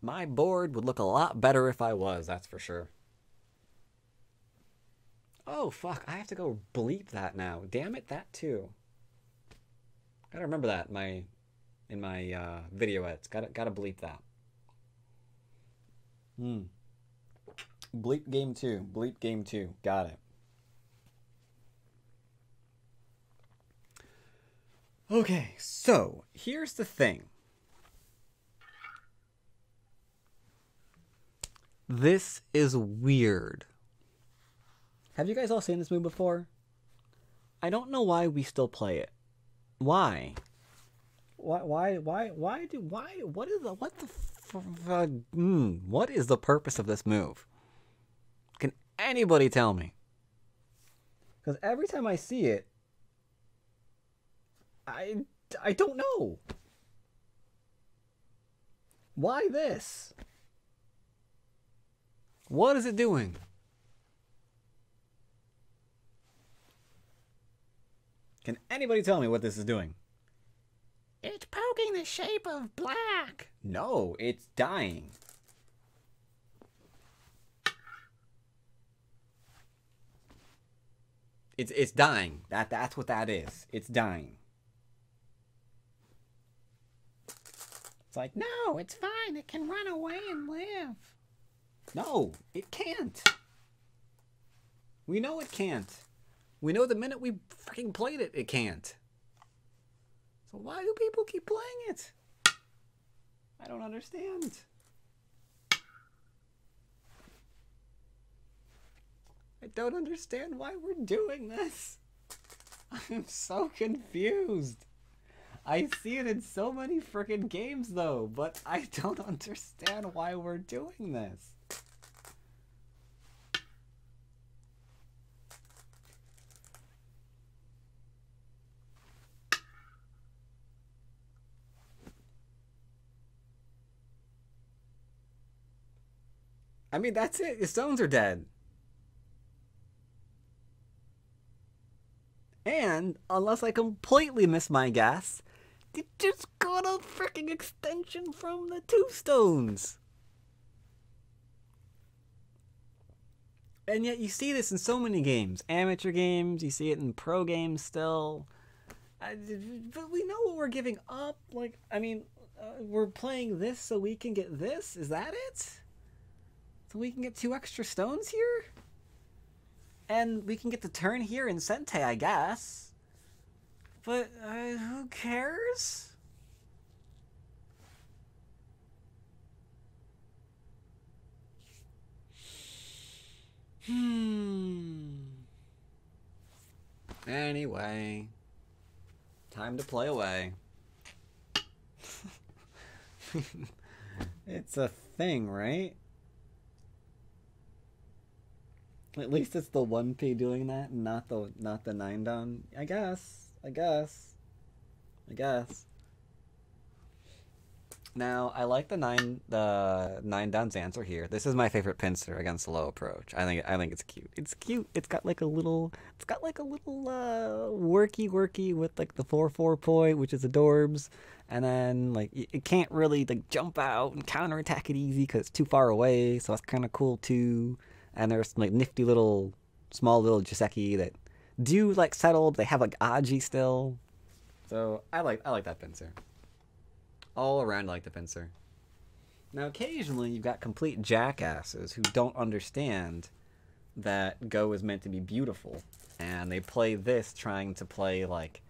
My board would look a lot better if I was, that's for sure. Oh, fuck. I have to go bleep that now. Damn it, that too. Gotta remember that in my video edits. Gotta bleep that. Bleep game 2. Bleep game 2. Got it. Okay, so here's the thing. This is weird. Have you guys all seen this move before? I don't know why we still play it. Why? What is the purpose of this move? Anybody tell me? Because every time I see it, I don't know. Why this? What is it doing? Can anybody tell me what this is doing? It's poking the shape of black. No, it's dying. It's dying. That's what that is. It's dying. It's like, no, it's fine. It can run away and live. No, it can't. We know it can't. We know the minute we freaking played it, it can't. So why do people keep playing it? I don't understand. I don't understand why we're doing this. I'm so confused. I see it in so many freaking games though, but I don't understand why we're doing this. I mean, that's it. The stones are dead. And, unless I completely miss my guess, they just got a freaking extension from the two stones. And yet you see this in so many games. Amateur games, you see it in pro games still. But we know what we're giving up. Like, I mean, we're playing this so we can get this? Is that it? So we can get 2 extra stones here? And we can get the turn here in Sente, I guess. But who cares? Anyway, time to play away. It's a thing, right? At least it's the 1P doing that, and not the 9-down. I guess. Now I like the nine down's answer here. This is my favorite pincer against the low approach. I think it's cute. It's cute. It's got like a little worky with like the 4/4 point, which is adorbs. And then like it can't really like jump out and counterattack it easy because it's too far away. So that's kind of cool too. And there's some, like, nifty little, small little Joseki that do, like, settle, but they have, like, Aji still. So, I like that pincer. All around, I like the pincer. Now, occasionally, you've got complete jackasses who don't understand that Go is meant to be beautiful, and they play this trying to play, like,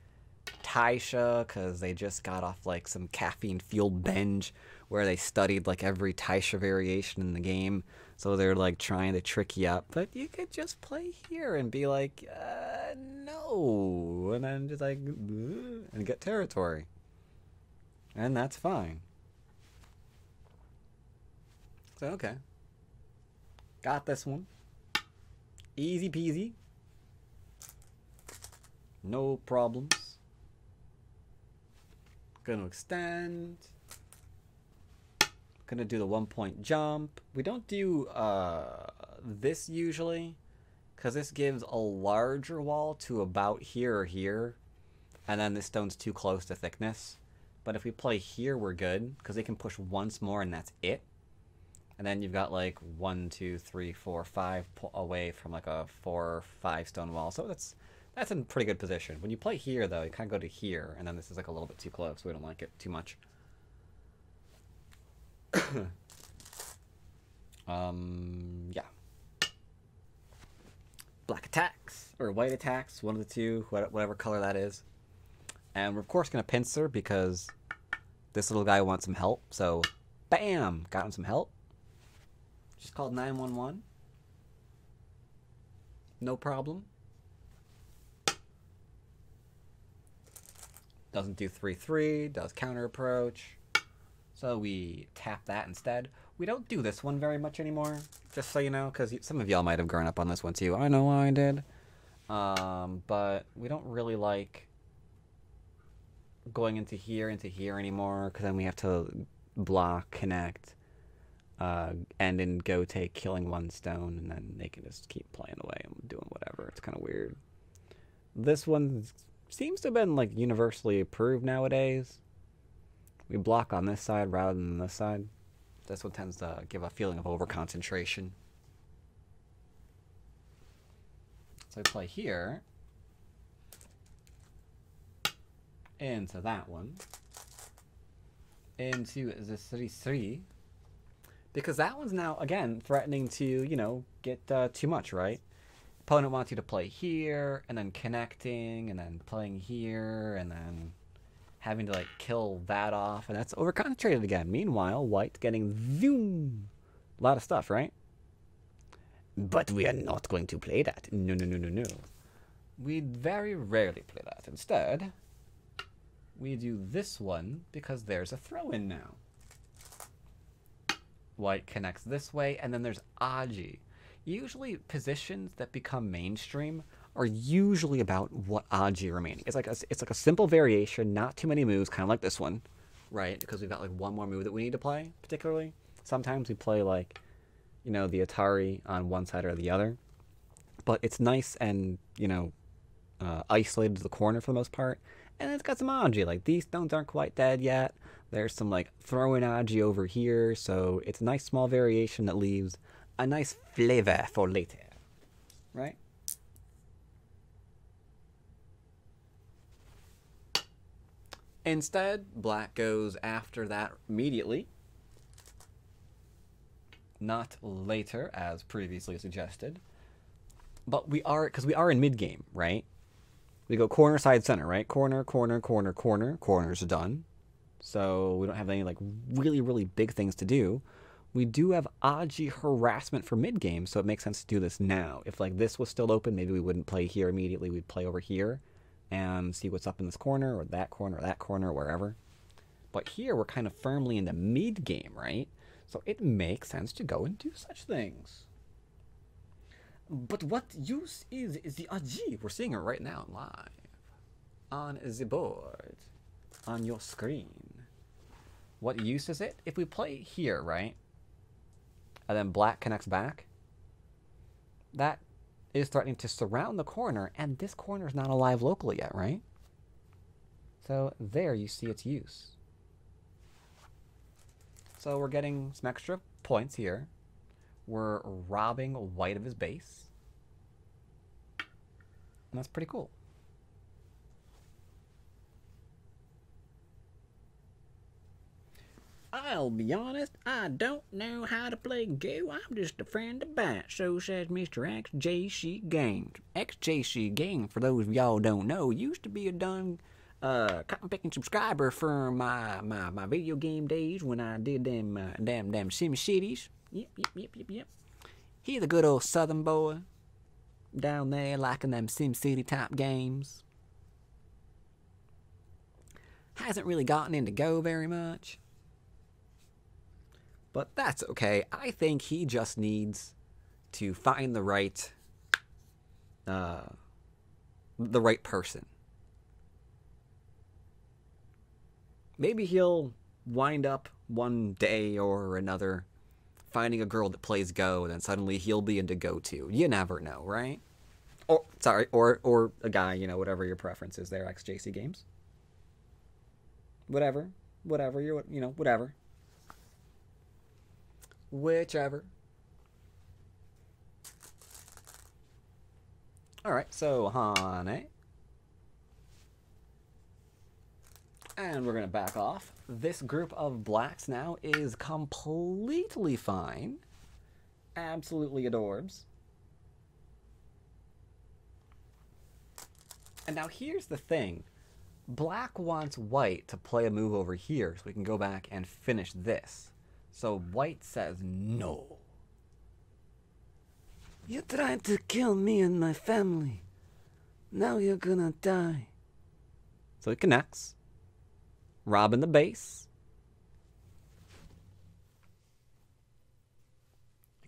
Taisha, because they just got off, like, some caffeine-fueled binge where they studied, like, every Taisha variation in the game, so they're, like, trying to trick you up. But you could just play here and be like, no, and then just, like, and get territory. And that's fine. So, okay. Got this one. Easy peasy. No problems. Gonna extend. Gonna do the 1-point jump. We don't do this usually, because this gives a larger wall to about here or here, and then this stone's too close to thickness. But if we play here, we're good, because they can push once more and that's it. And then you've got like 1, 2, 3, 4, 5 away from like a 4 or 5 stone wall. So that's in pretty good position. When you play here though, you kind of go to here, and then this is like a little bit too close. We don't like it too much. Yeah. Black attacks or white attacks, one of the two, whatever color that is. And we're of course gonna pincer because this little guy wants some help. So, bam, got him some help. Just called 911. No problem. Doesn't do 3-3, does counter approach. So we tap that instead. We don't do this one very much anymore, just so you know, because some of y'all might have grown up on this one too. I know I did. But we don't really like going into here anymore, because then we have to block, connect, and in Gote killing one stone, and then they can just keep playing away and doing whatever. It's kind of weird. This one seems to have been like universally approved nowadays. We block on this side rather than this side. That's what tends to give a feeling of over concentration. So I play here into that one, into the 3-3. Because that one's now, again, threatening to, you know, get too much, right? Opponent wants you to play here, and then connecting, and then playing here, and then having to, like, kill that off. And that's overconcentrated again. Meanwhile, white's getting zoom. A lot of stuff, right? But we are not going to play that. No, no, no, no, no. We very rarely play that. Instead, we do this one because there's a throw-in now. White connects this way, and then there's Aji. Usually positions that become mainstream are usually about what Aji remaining. It's like a simple variation, not too many moves, kind of like this one, right? Because we've got like one more move that we need to play, particularly. Sometimes we play like, you know, the Atari on one side or the other. But it's nice and, you know, isolated to the corner for the most part. And it's got some Aji. Like, these stones aren't quite dead yet. There's some, like, throwing Aji over here. So it's a nice small variation that leaves a nice flavor for later. Right? Instead, black goes after that immediately. Not later, as previously suggested. But we are, because we are in mid-game, right? We go corner, side, center, right? Corner, corner, corner, corner. Corners are done. So we don't have any like really, really big things to do. We do have Aji harassment for mid-game, so it makes sense to do this now. If like this was still open, maybe we wouldn't play here immediately. We'd play over here and see what's up in this corner or that corner or that corner or wherever. But here we're kind of firmly in the mid-game, right? So it makes sense to go and do such things. But what use is the Aji? We're seeing it right now live on the board, on your screen. What use is it? If we play here, right, and then black connects back, that is threatening to surround the corner, and this corner is not alive locally yet, right? So there you see its use. So we're getting some extra points here. We're robbing white of his base. And that's pretty cool. I'll be honest, I don't know how to play Go. I'm just a friend of mine, so says Mr. XJC Games. XJC Games, for those of y'all don't know, used to be a done cotton-picking subscriber for my video game days when I did them damn Sim Cities. Yep. He's a good old southern boy down there liking them Sim City type games. Hasn't really gotten into Go very much. But that's okay. I think he just needs to find the right person. Maybe he'll wind up one day or another finding a girl that plays Go, and then suddenly he'll be into Go too. You never know, right? Or sorry, or a guy, you know, whatever your preference is there, XJC Games. Whatever, you know, whatever. Whichever. Alright, so Hane. And we're going to back off. This group of blacks now is completely fine. Absolutely adorbs. And now here's the thing. Black wants white to play a move over here so we can go back and finish this. So white says no. You tried to kill me and my family. Now you're gonna die. So it connects. Robbing the base.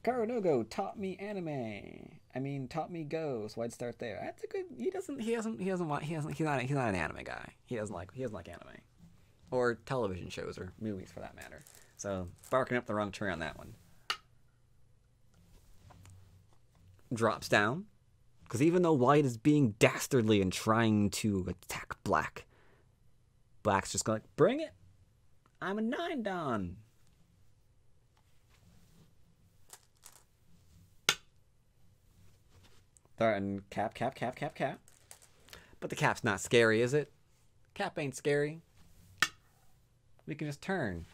Hikaru no Go taught me anime. I mean, taught me Go, so I'd start there. That's a good. He's not an anime guy. He doesn't like anime, or television shows or movies for that matter. So, barking up the wrong tree on that one. Drops down. Because even though white is being dastardly and trying to attack black, black's just going, bring it! I'm a nine don! Starting cap. But the cap's not scary, is it? Cap ain't scary. We can just turn.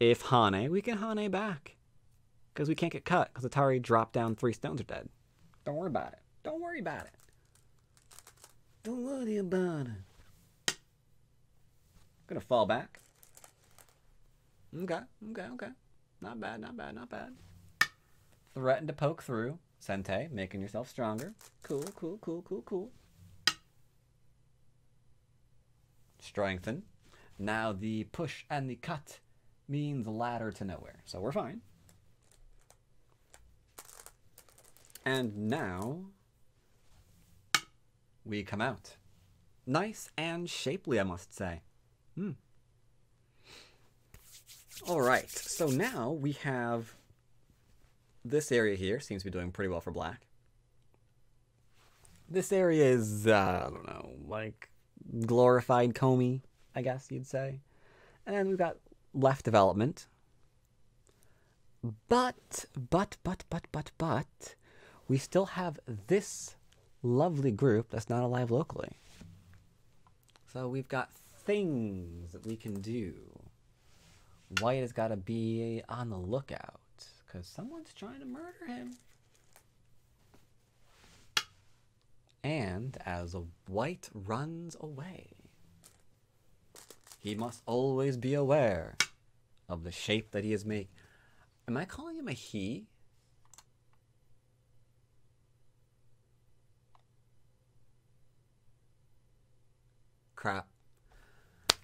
If Hane, we can Hane back. Because we can't get cut. Because Atari dropped down 3 stones are dead. Don't worry about it. Don't worry about it. Don't worry about it. Gonna fall back. Okay. Not bad. Threaten to poke through. Sente, making yourself stronger. Cool. Strengthen. Now the push and the cut means ladder to nowhere, so we're fine. And now we come out. Nice and shapely, I must say. Alright, so now we have this area here. Seems to be doing pretty well for black. This area is, I don't know, like glorified Komi, I guess you'd say. And then we've got left development, but we still have this lovely group that's not alive locally. So we've got things that we can do. White has got to be on the lookout because someone's trying to murder him. And as white runs away, he must always be aware of the shape that he is making. Am I calling him a he? Crap.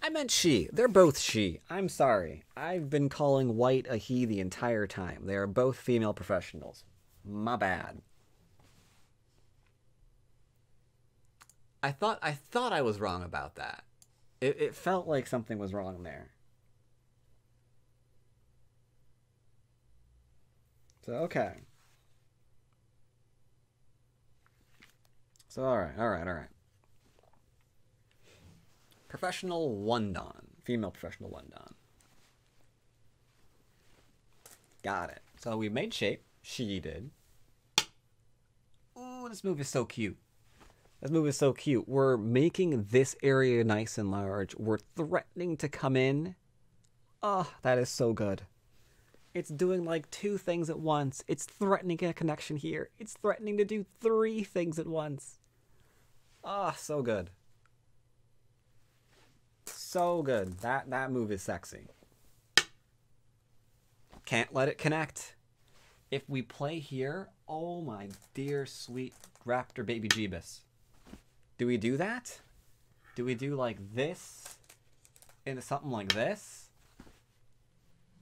I meant she. They're both she. I'm sorry. I've been calling white a he the entire time. They are both female professionals. My bad. I thought I was wrong about that. It felt like something was wrong there. So, okay. So, all right. Professional one don. Female professional one don. Got it. So, we made shape. She did. Ooh, this move is so cute. This move is so cute. We're making this area nice and large. We're threatening to come in. Oh, that is so good. It's doing like two things at once. It's threatening a connection here. It's threatening to do three things at once. Ah, so good. So good. That move is sexy. Can't let it connect. If we play here, oh my dear sweet raptor baby Jeebus. Do we do that? Do we do like this into something like this?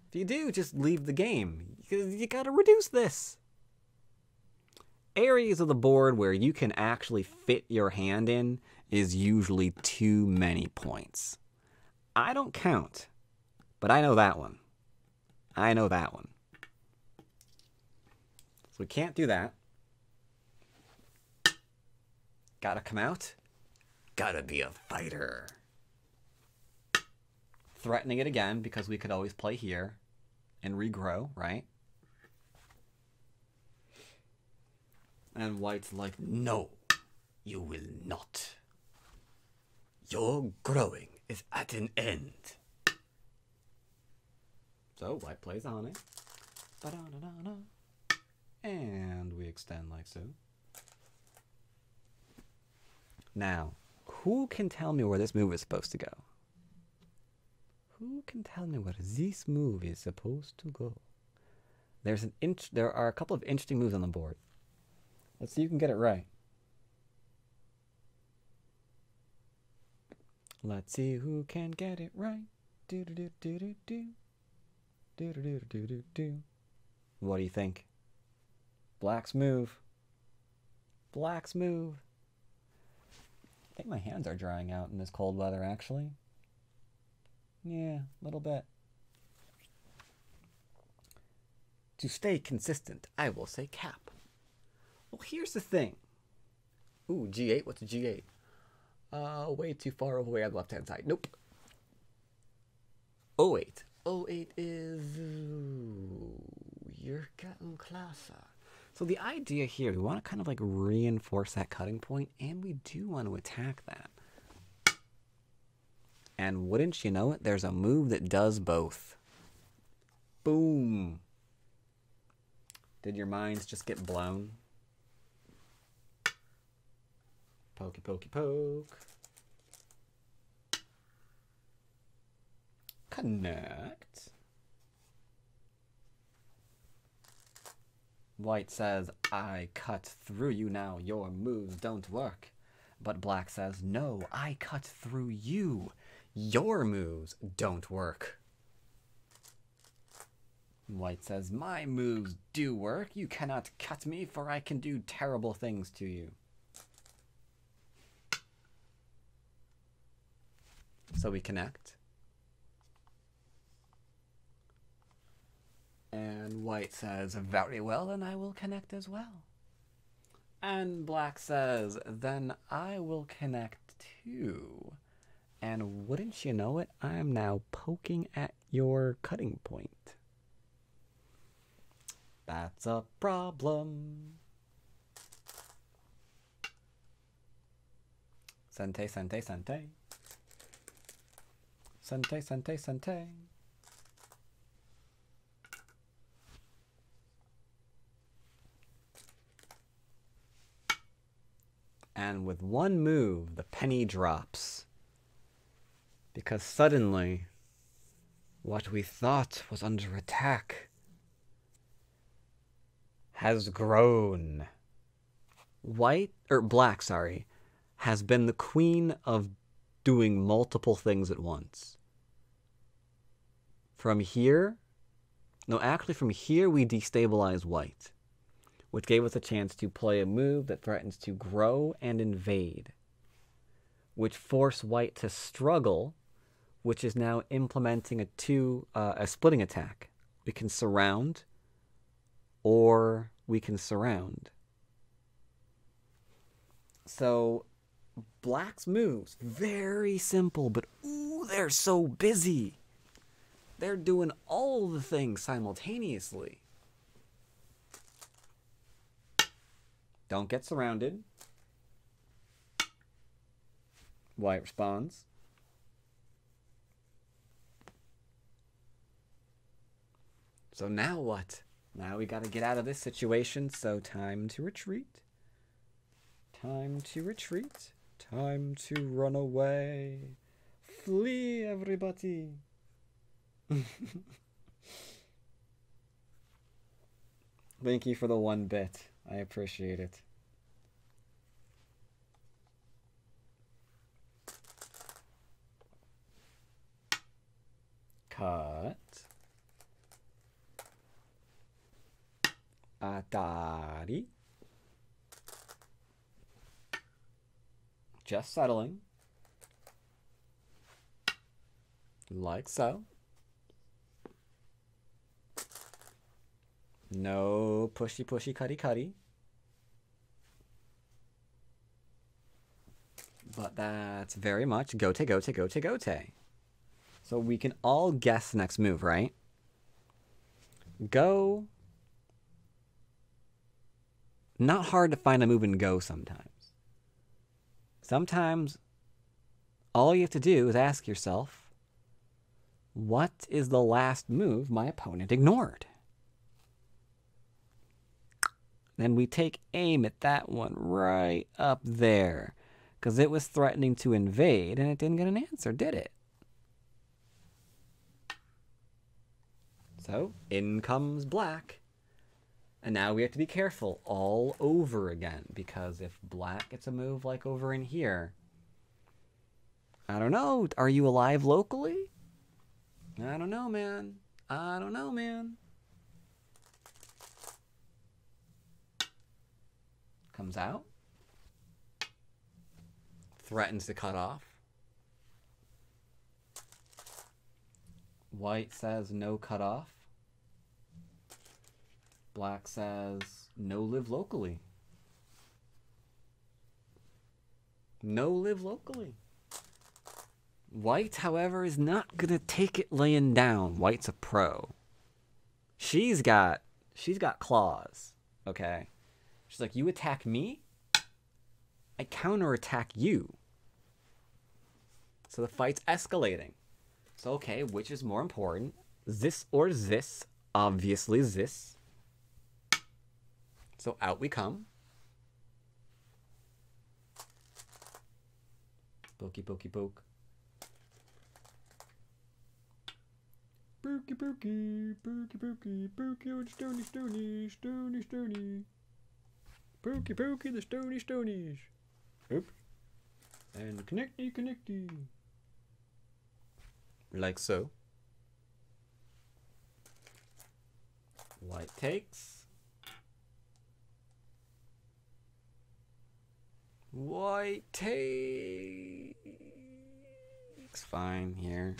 If you do, just leave the game. You gotta reduce this. Areas of the board where you can actually fit your hand in is usually too many points. I don't count, but I know that one. I know that one. So we can't do that. Gotta come out. Gotta be a fighter. Threatening it again because we could always play here and regrow, right? And white's like, no, you will not. Your growing is at an end. So white plays on it. And we extend like so. Now, who can tell me where this move is supposed to go? Who can tell me where this move is supposed to go? There's an there are a couple of interesting moves on the board. Let's see if you can get it right. Let's see who can get it right. Do do do do do do. Do do do do do do. What do you think? Black's move. Black's move. I think my hands are drying out in this cold weather, actually. Yeah, a little bit. To stay consistent, I will say cap. Well, here's the thing. Ooh, G8? What's a G8? Way too far away on the left-hand side. Nope. 08. 08 is... Ooh, you're getting closer. So the idea here, we want to kind of like reinforce that cutting point, and we do want to attack that. And wouldn't you know it, there's a move that does both. Boom. Did your minds just get blown? Pokey, pokey, poke. Connect. White says, I cut through you now, your moves don't work. But black says, no, I cut through you. Your moves don't work. White says, my moves do work. You cannot cut me, for I can do terrible things to you. So we connect. And white says, very well, then I will connect as well. And black says, then I will connect too. And wouldn't you know it, I'm now poking at your cutting point. That's a problem. Sente, sente, sente. Sente, sente, sente. And with one move, the penny drops. Because suddenly, what we thought was under attack has grown. White, or black, sorry, has been the queen of doing multiple things at once. From here, no, actually from here we destabilize white, which gave us a chance to play a move that threatens to grow and invade, which forced white to struggle, which is now implementing a splitting attack. We can surround, or we can surround. So black's moves, very simple, but ooh, they're so busy. They're doing all the things simultaneously. Don't get surrounded. White responds. So now what? Now we gotta get out of this situation, so time to retreat. Time to retreat. Time to run away. Flee, everybody. Thank you for the one bit. I appreciate it. Cut. Atari. Just settling. Like so. No pushy pushy cutty cutty. But that's very much Gote, Gote, Gote, Gote. So we can all guess the next move, right? Go. Not hard to find a move in Go sometimes. Sometimes all you have to do is ask yourself, what is the last move my opponent ignored? Then we take aim at that one right up there, because it was threatening to invade and it didn't get an answer, did it? So in comes black. And now we have to be careful all over again, because if black gets a move like over in here, I don't know, are you alive locally? I don't know, man. I don't know, man. Comes out. Threatens to cut off. White says no cut off. Black says, no live locally. No live locally. White, however, is not gonna take it laying down. White's a pro. She's got claws, okay? She's like, you attack me, I counterattack you. So the fight's escalating. So, okay, which is more important? This or this? Obviously this. So out we come. Pokey, pokey, poke. Pokey, pokey, pokey, pokey, pokey on stony, stony, stony, stony. Pokey, pokey, the stony, stonies. Oops. And connecty, connecty. Like so. White takes. White takes fine here.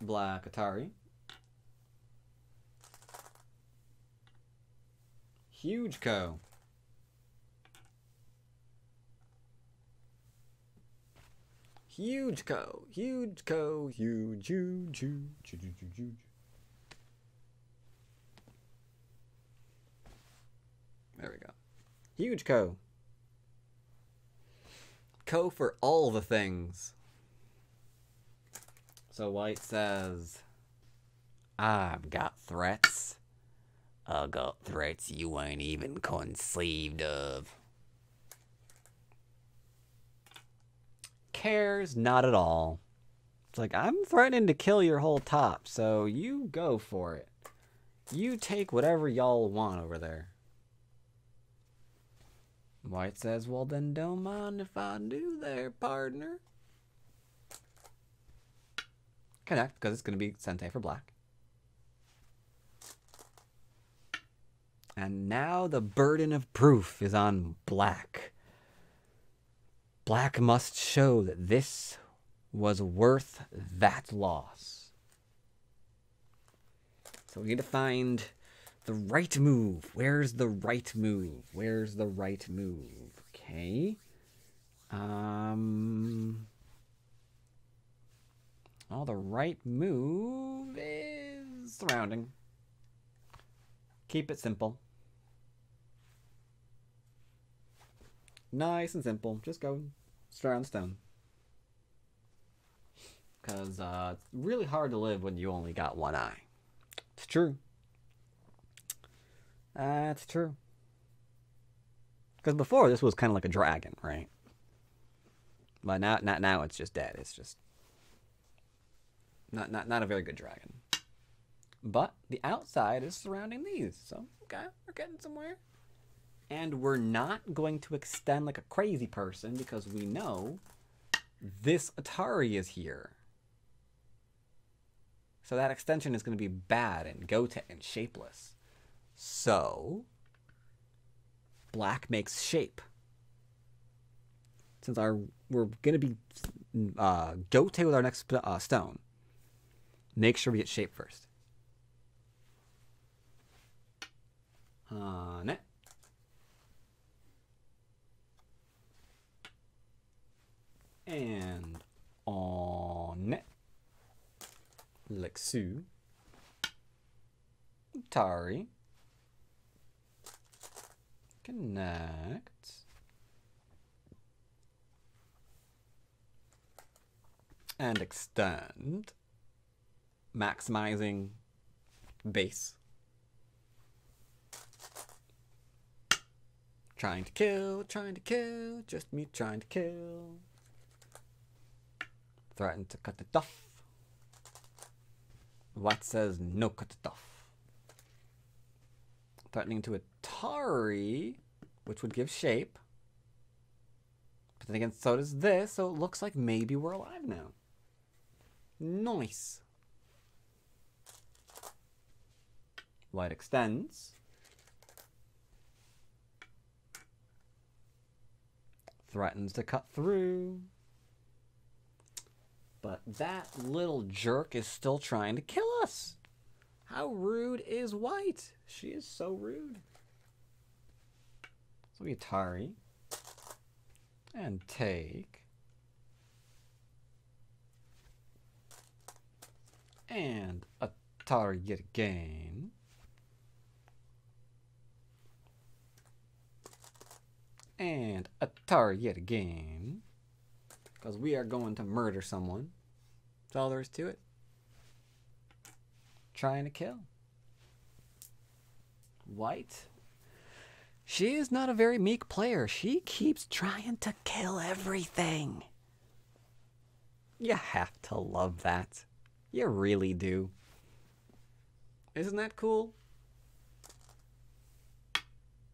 Black Atari. Huge Ko. Huge Ko. Huge Ko. Huge, huge, huge, huge, huge. There we go. Huge Ko. Ko for all the things. So white says, I've got threats. I got threats you ain't even conceived of. Cares not at all. It's like, I'm threatening to kill your whole top, so you go for it. You take whatever y'all want over there. White says, well, then don't mind if I do there, partner. Connect, because it's going to be Sente for black. And now the burden of proof is on black. Black must show that this was worth that loss. So we need to find the right move. Where's the right move? Where's the right move? Okay. Well, the right move is surrounding. Keep it simple. Nice and simple. Just go surround stone. because it's really hard to live when you only got one eye. It's true. That's true. Because before this was kind of like a dragon, right? But now it's just dead. It's just not a very good dragon. But the outside is surrounding these, so okay, we're getting somewhere. And we're not going to extend like a crazy person because we know this Atari is here. So that extension is going to be bad and Gote and shapeless. So black makes shape. Since we're going to be Gote with our next stone, make sure we get shape first. Hane. And on Lexu, Atari, connect, and extend, maximizing base, trying to kill, just me trying to kill. Threaten to cut it off. White says no, cut it off. Threatening to Atari, which would give shape. But then again, so does this, so it looks like maybe we're alive now. Nice. White extends. Threatens to cut through. But that little jerk is still trying to kill us. How rude is white? She is so rude. So we Atari. And take. And Atari yet again. And Atari yet again. Because we are going to murder someone. That's all there is to it. Trying to kill. White. She is not a very meek player. She keeps trying to kill everything. You have to love that. You really do. Isn't that cool?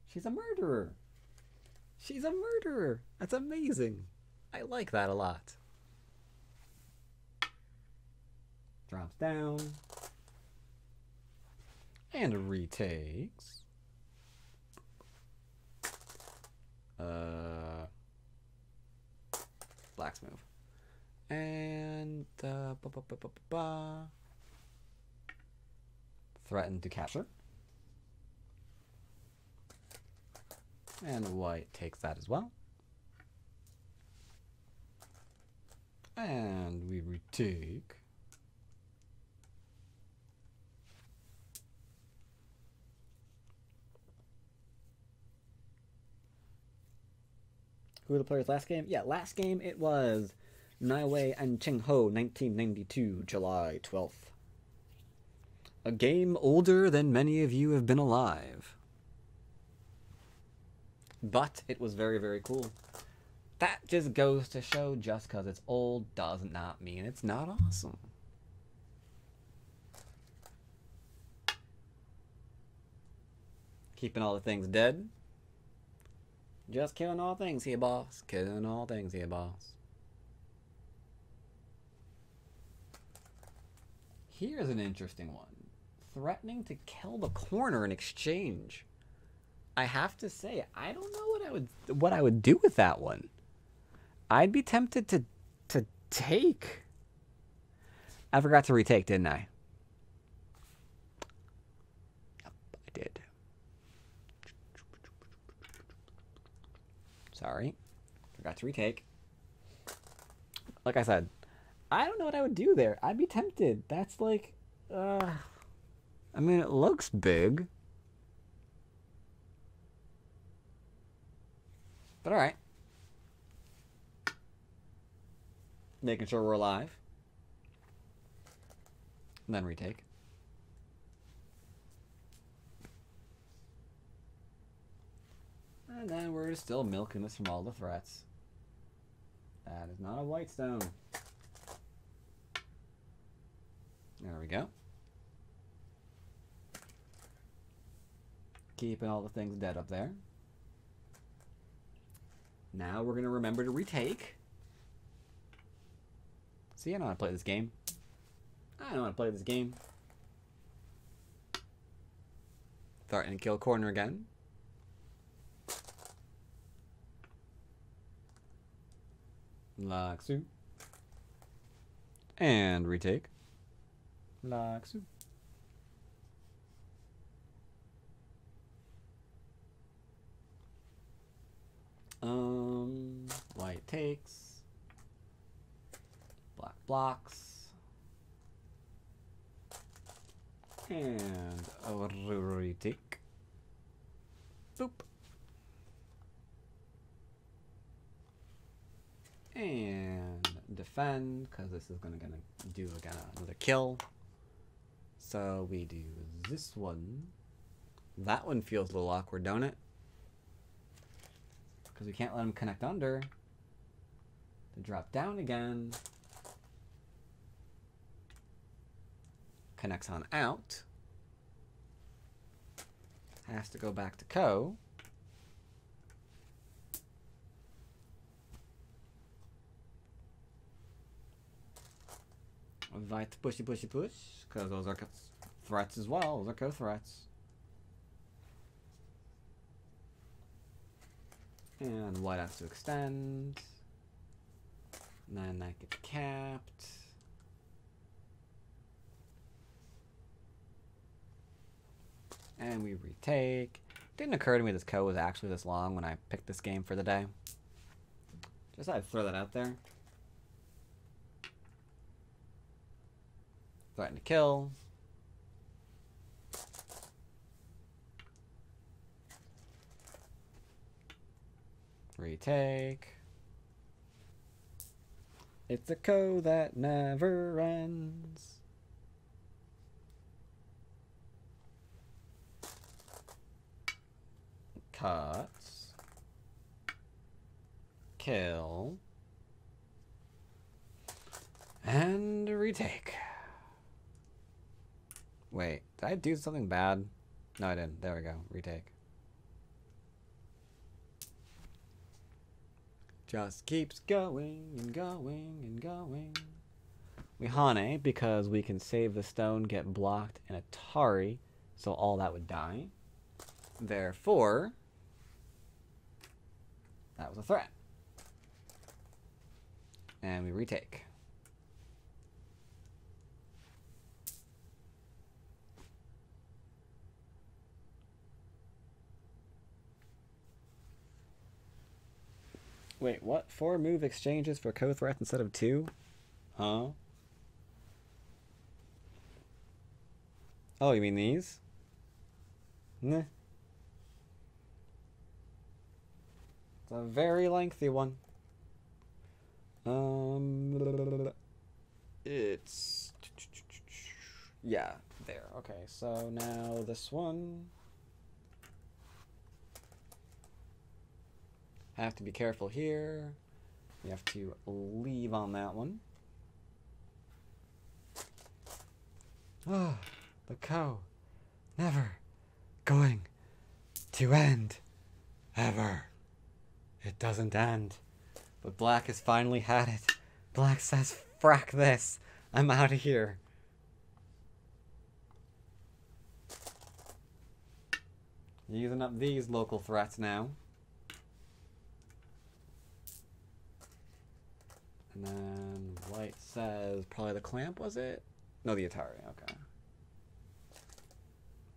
She's a murderer. She's a murderer. That's amazing. I like that a lot. Drops down. And retakes. Black's move. And threaten to capture. And white takes that as well. And we retake. Who were the players last game? Yeah, last game it was Naiwei and Cheng-ho, 1992, July 12th. A game older than many of you have been alive. But it was very, very cool. That just goes to show, just because it's old does not mean it's not awesome. Keeping all the things dead. Just killing all things here, boss. Killing all things here, boss. Here's an interesting one. Threatening to kill the corner in exchange. I have to say, I don't know what I would do with that one. I'd be tempted to take. I forgot to retake, didn't I? Yep, I did. Sorry. Forgot to retake. Like I said, I don't know what I would do there. I'd be tempted. That's like, I mean, it looks big. But all right. Making sure we're alive. and then retake. And then we're still milking this from all the threats. That is not a white stone. There we go. Keeping all the things dead up there. Now we're going to remember to retake. See, I don't know how to play this game. I don't want to play this game. Starting to kill corner again. Laksu. And retake. Laksu. White takes. Black blocks. And retake. Boop. And defend, because this is gonna do again another kill. So we do this one. That one feels a little awkward, don't it? Because we can't let him connect under. Then drop down again. Connects on out. Has to go back to Ko. Invite pushy pushy push, because those are threats as well. Those are co-threats. And white has to extend. And then that gets capped. And we retake. Didn't occur to me this code was actually this long when I picked this game for the day. Just thought I'd throw that out there. Threaten to kill. Retake. It's a Ko that never ends. Cuts. Kill. And retake. Wait, did I do something bad? No, I didn't. There we go. Retake. Just keeps going and going and going. We Hane, because we can save the stone, get blocked, and Atari, so all that would die. Therefore, that was a threat. And we retake. Wait, what? 4 move exchanges for co-threats instead of 2? Huh? Oh, you mean these? Nah. It's a very lengthy one. It's... yeah, there. Okay, so now this one... have to be careful here. You have to leave on that one. Oh, the Ko never going to end. Ever. It doesn't end. But black has finally had it. Black says, frack this. I'm out of here. Using up these local threats now. And then white says, probably the clamp, was it? No, the Atari, okay.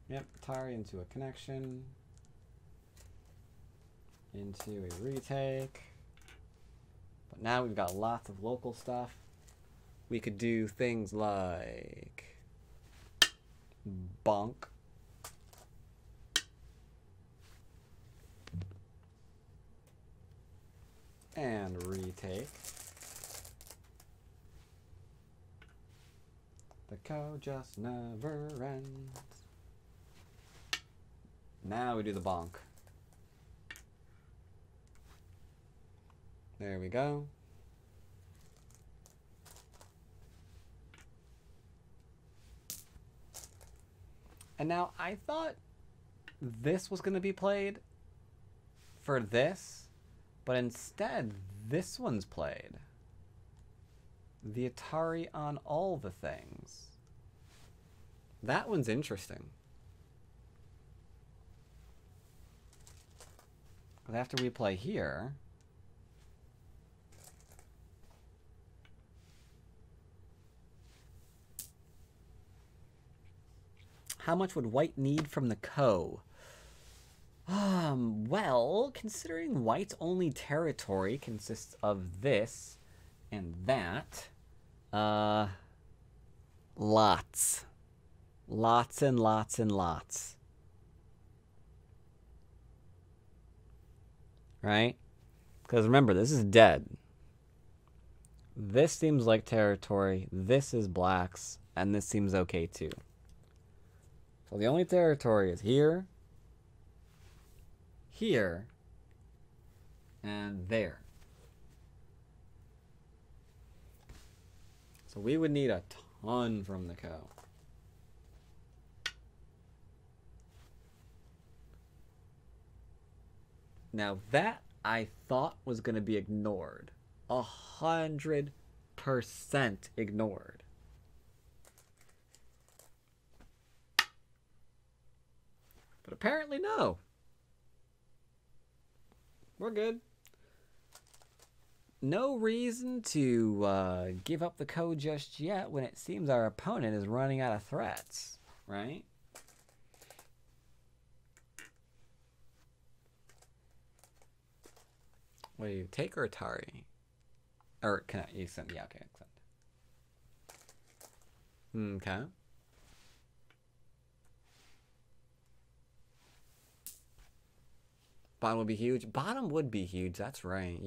Yep, Atari into a connection. Into a retake. But now we've got lots of local stuff. We could do things like... bonk. And retake. The cow just never ends. Now we do the bonk. There we go. And now I thought this was going to be played for this, but instead this one's played. The Atari on all the things. That one's interesting. But after we play here, how much would White need from the Ko? Well, considering White's only territory consists of this and that, lots. Lots and lots and lots. Right? Because remember, this is dead. This seems like territory. This is black's. And this seems okay too. So the only territory is here, here, and there. So we would need a ton from the Ko. Now that I thought was going to be ignored. 100% ignored. But apparently no. We're good. No reason to give up the Ko just yet when it seems our opponent is running out of threats, right? What do you take or Atari? Or can I accept? Yeah, okay, accept. Okay. Bottom would be huge. Bottom would be huge. That's right.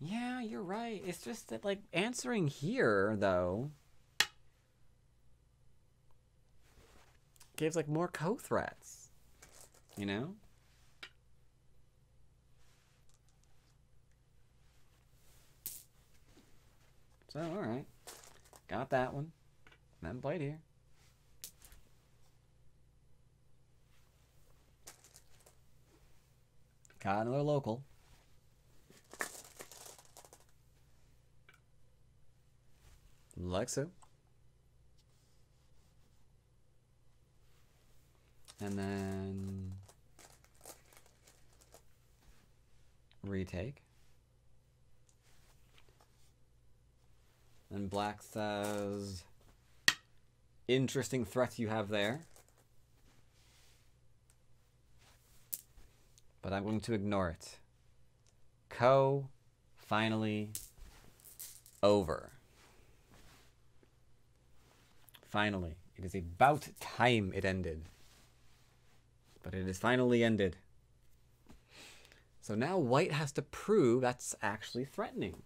Yeah, you're right. It's just that, like, answering here, though, gives, like, more Ko threats, you know? So, all right. Got that one. And then played here. Got another local. Like so. And then retake. And black says, interesting threats you have there. But I'm going to ignore it. Ko finally over. Finally. It is about time it ended. But it is finally ended. So now White has to prove that's actually threatening.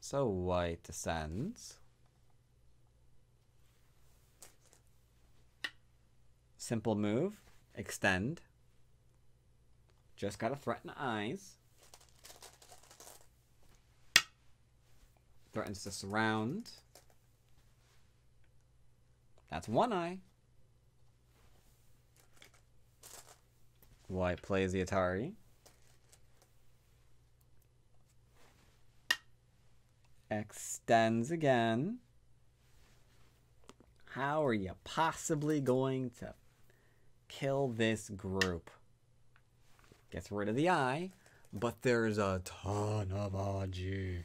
So White descends. Simple move. Extend. Just gotta threaten eyes. Threatens to surround. That's one eye. White plays the Atari. Extends again. How are you possibly going to kill this group? Gets rid of the eye, but there's a ton of Aji.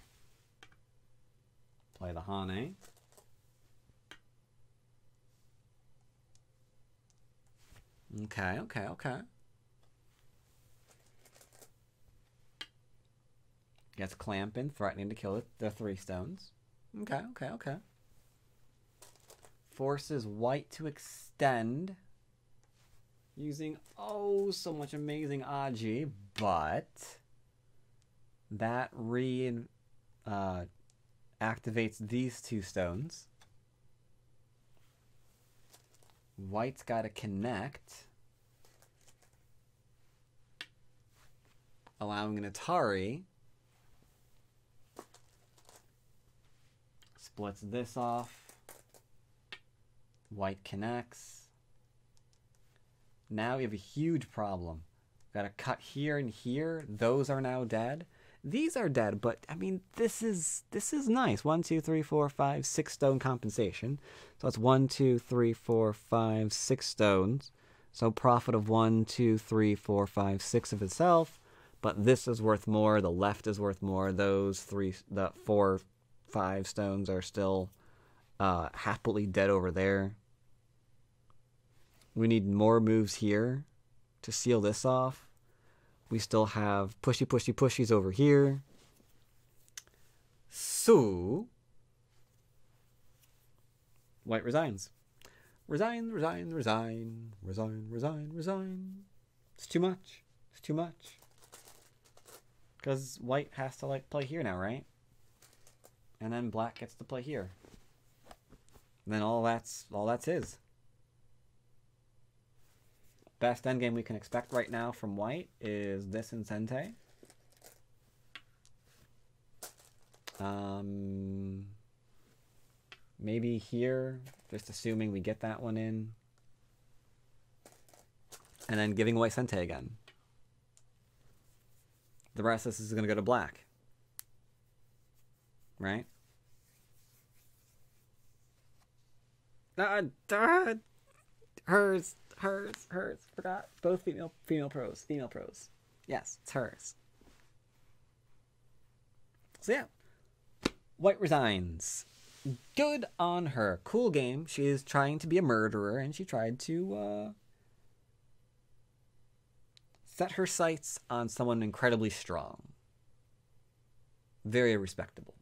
Play the Hane. Okay. Gets clamping, threatening to kill the three stones. Okay. Forces White to extend. Using, oh, so much amazing Aji, but that activates these two stones. White's got to connect, allowing an Atari. Splits this off. White connects. Now we have a huge problem. Got to cut here and here. Those are now dead. These are dead, but I mean, this is nice. 1, 2, 3, 4, 5, 6 stone compensation. So that's 1, 2, 3, 4, 5, 6 stones. So profit of 1, 2, 3, 4, 5, 6 of itself. But this is worth more. The left is worth more. Those three, the 4, 5 stones are still happily dead over there. We need more moves here to seal this off. We still have pushies over here. So white resigns. Resign. It's too much. Because white has to like play here now, right? And then black gets to play here. And then all that's his. Best endgame we can expect right now from white is this and Sente. Maybe here, just assuming we get that one in. And then giving away Sente again. The rest of this is going to go to black. Right? Hers. Forgot. Both female pros. Female pros. Yes, it's hers. So yeah. White resigns. Good on her. Cool game. She is trying to be a murderer, and she tried to set her sights on someone incredibly strong. Very respectable.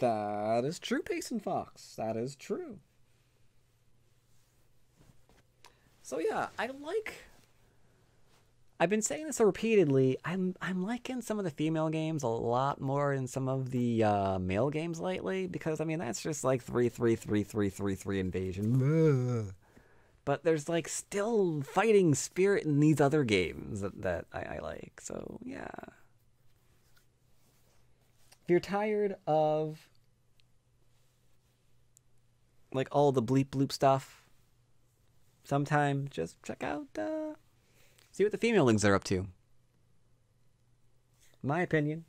That is true, Payson Fox. That is true. So yeah, I've been saying this repeatedly. I'm liking some of the female games a lot more than some of the male games lately, because I mean that's just like 3-3-3-3-3-3 invasion. Ugh. But there's like still fighting spirit in these other games that I like. So yeah. If you're tired of like all the bleep bloop stuff, sometime just check out, see what the female links are up to. My opinion.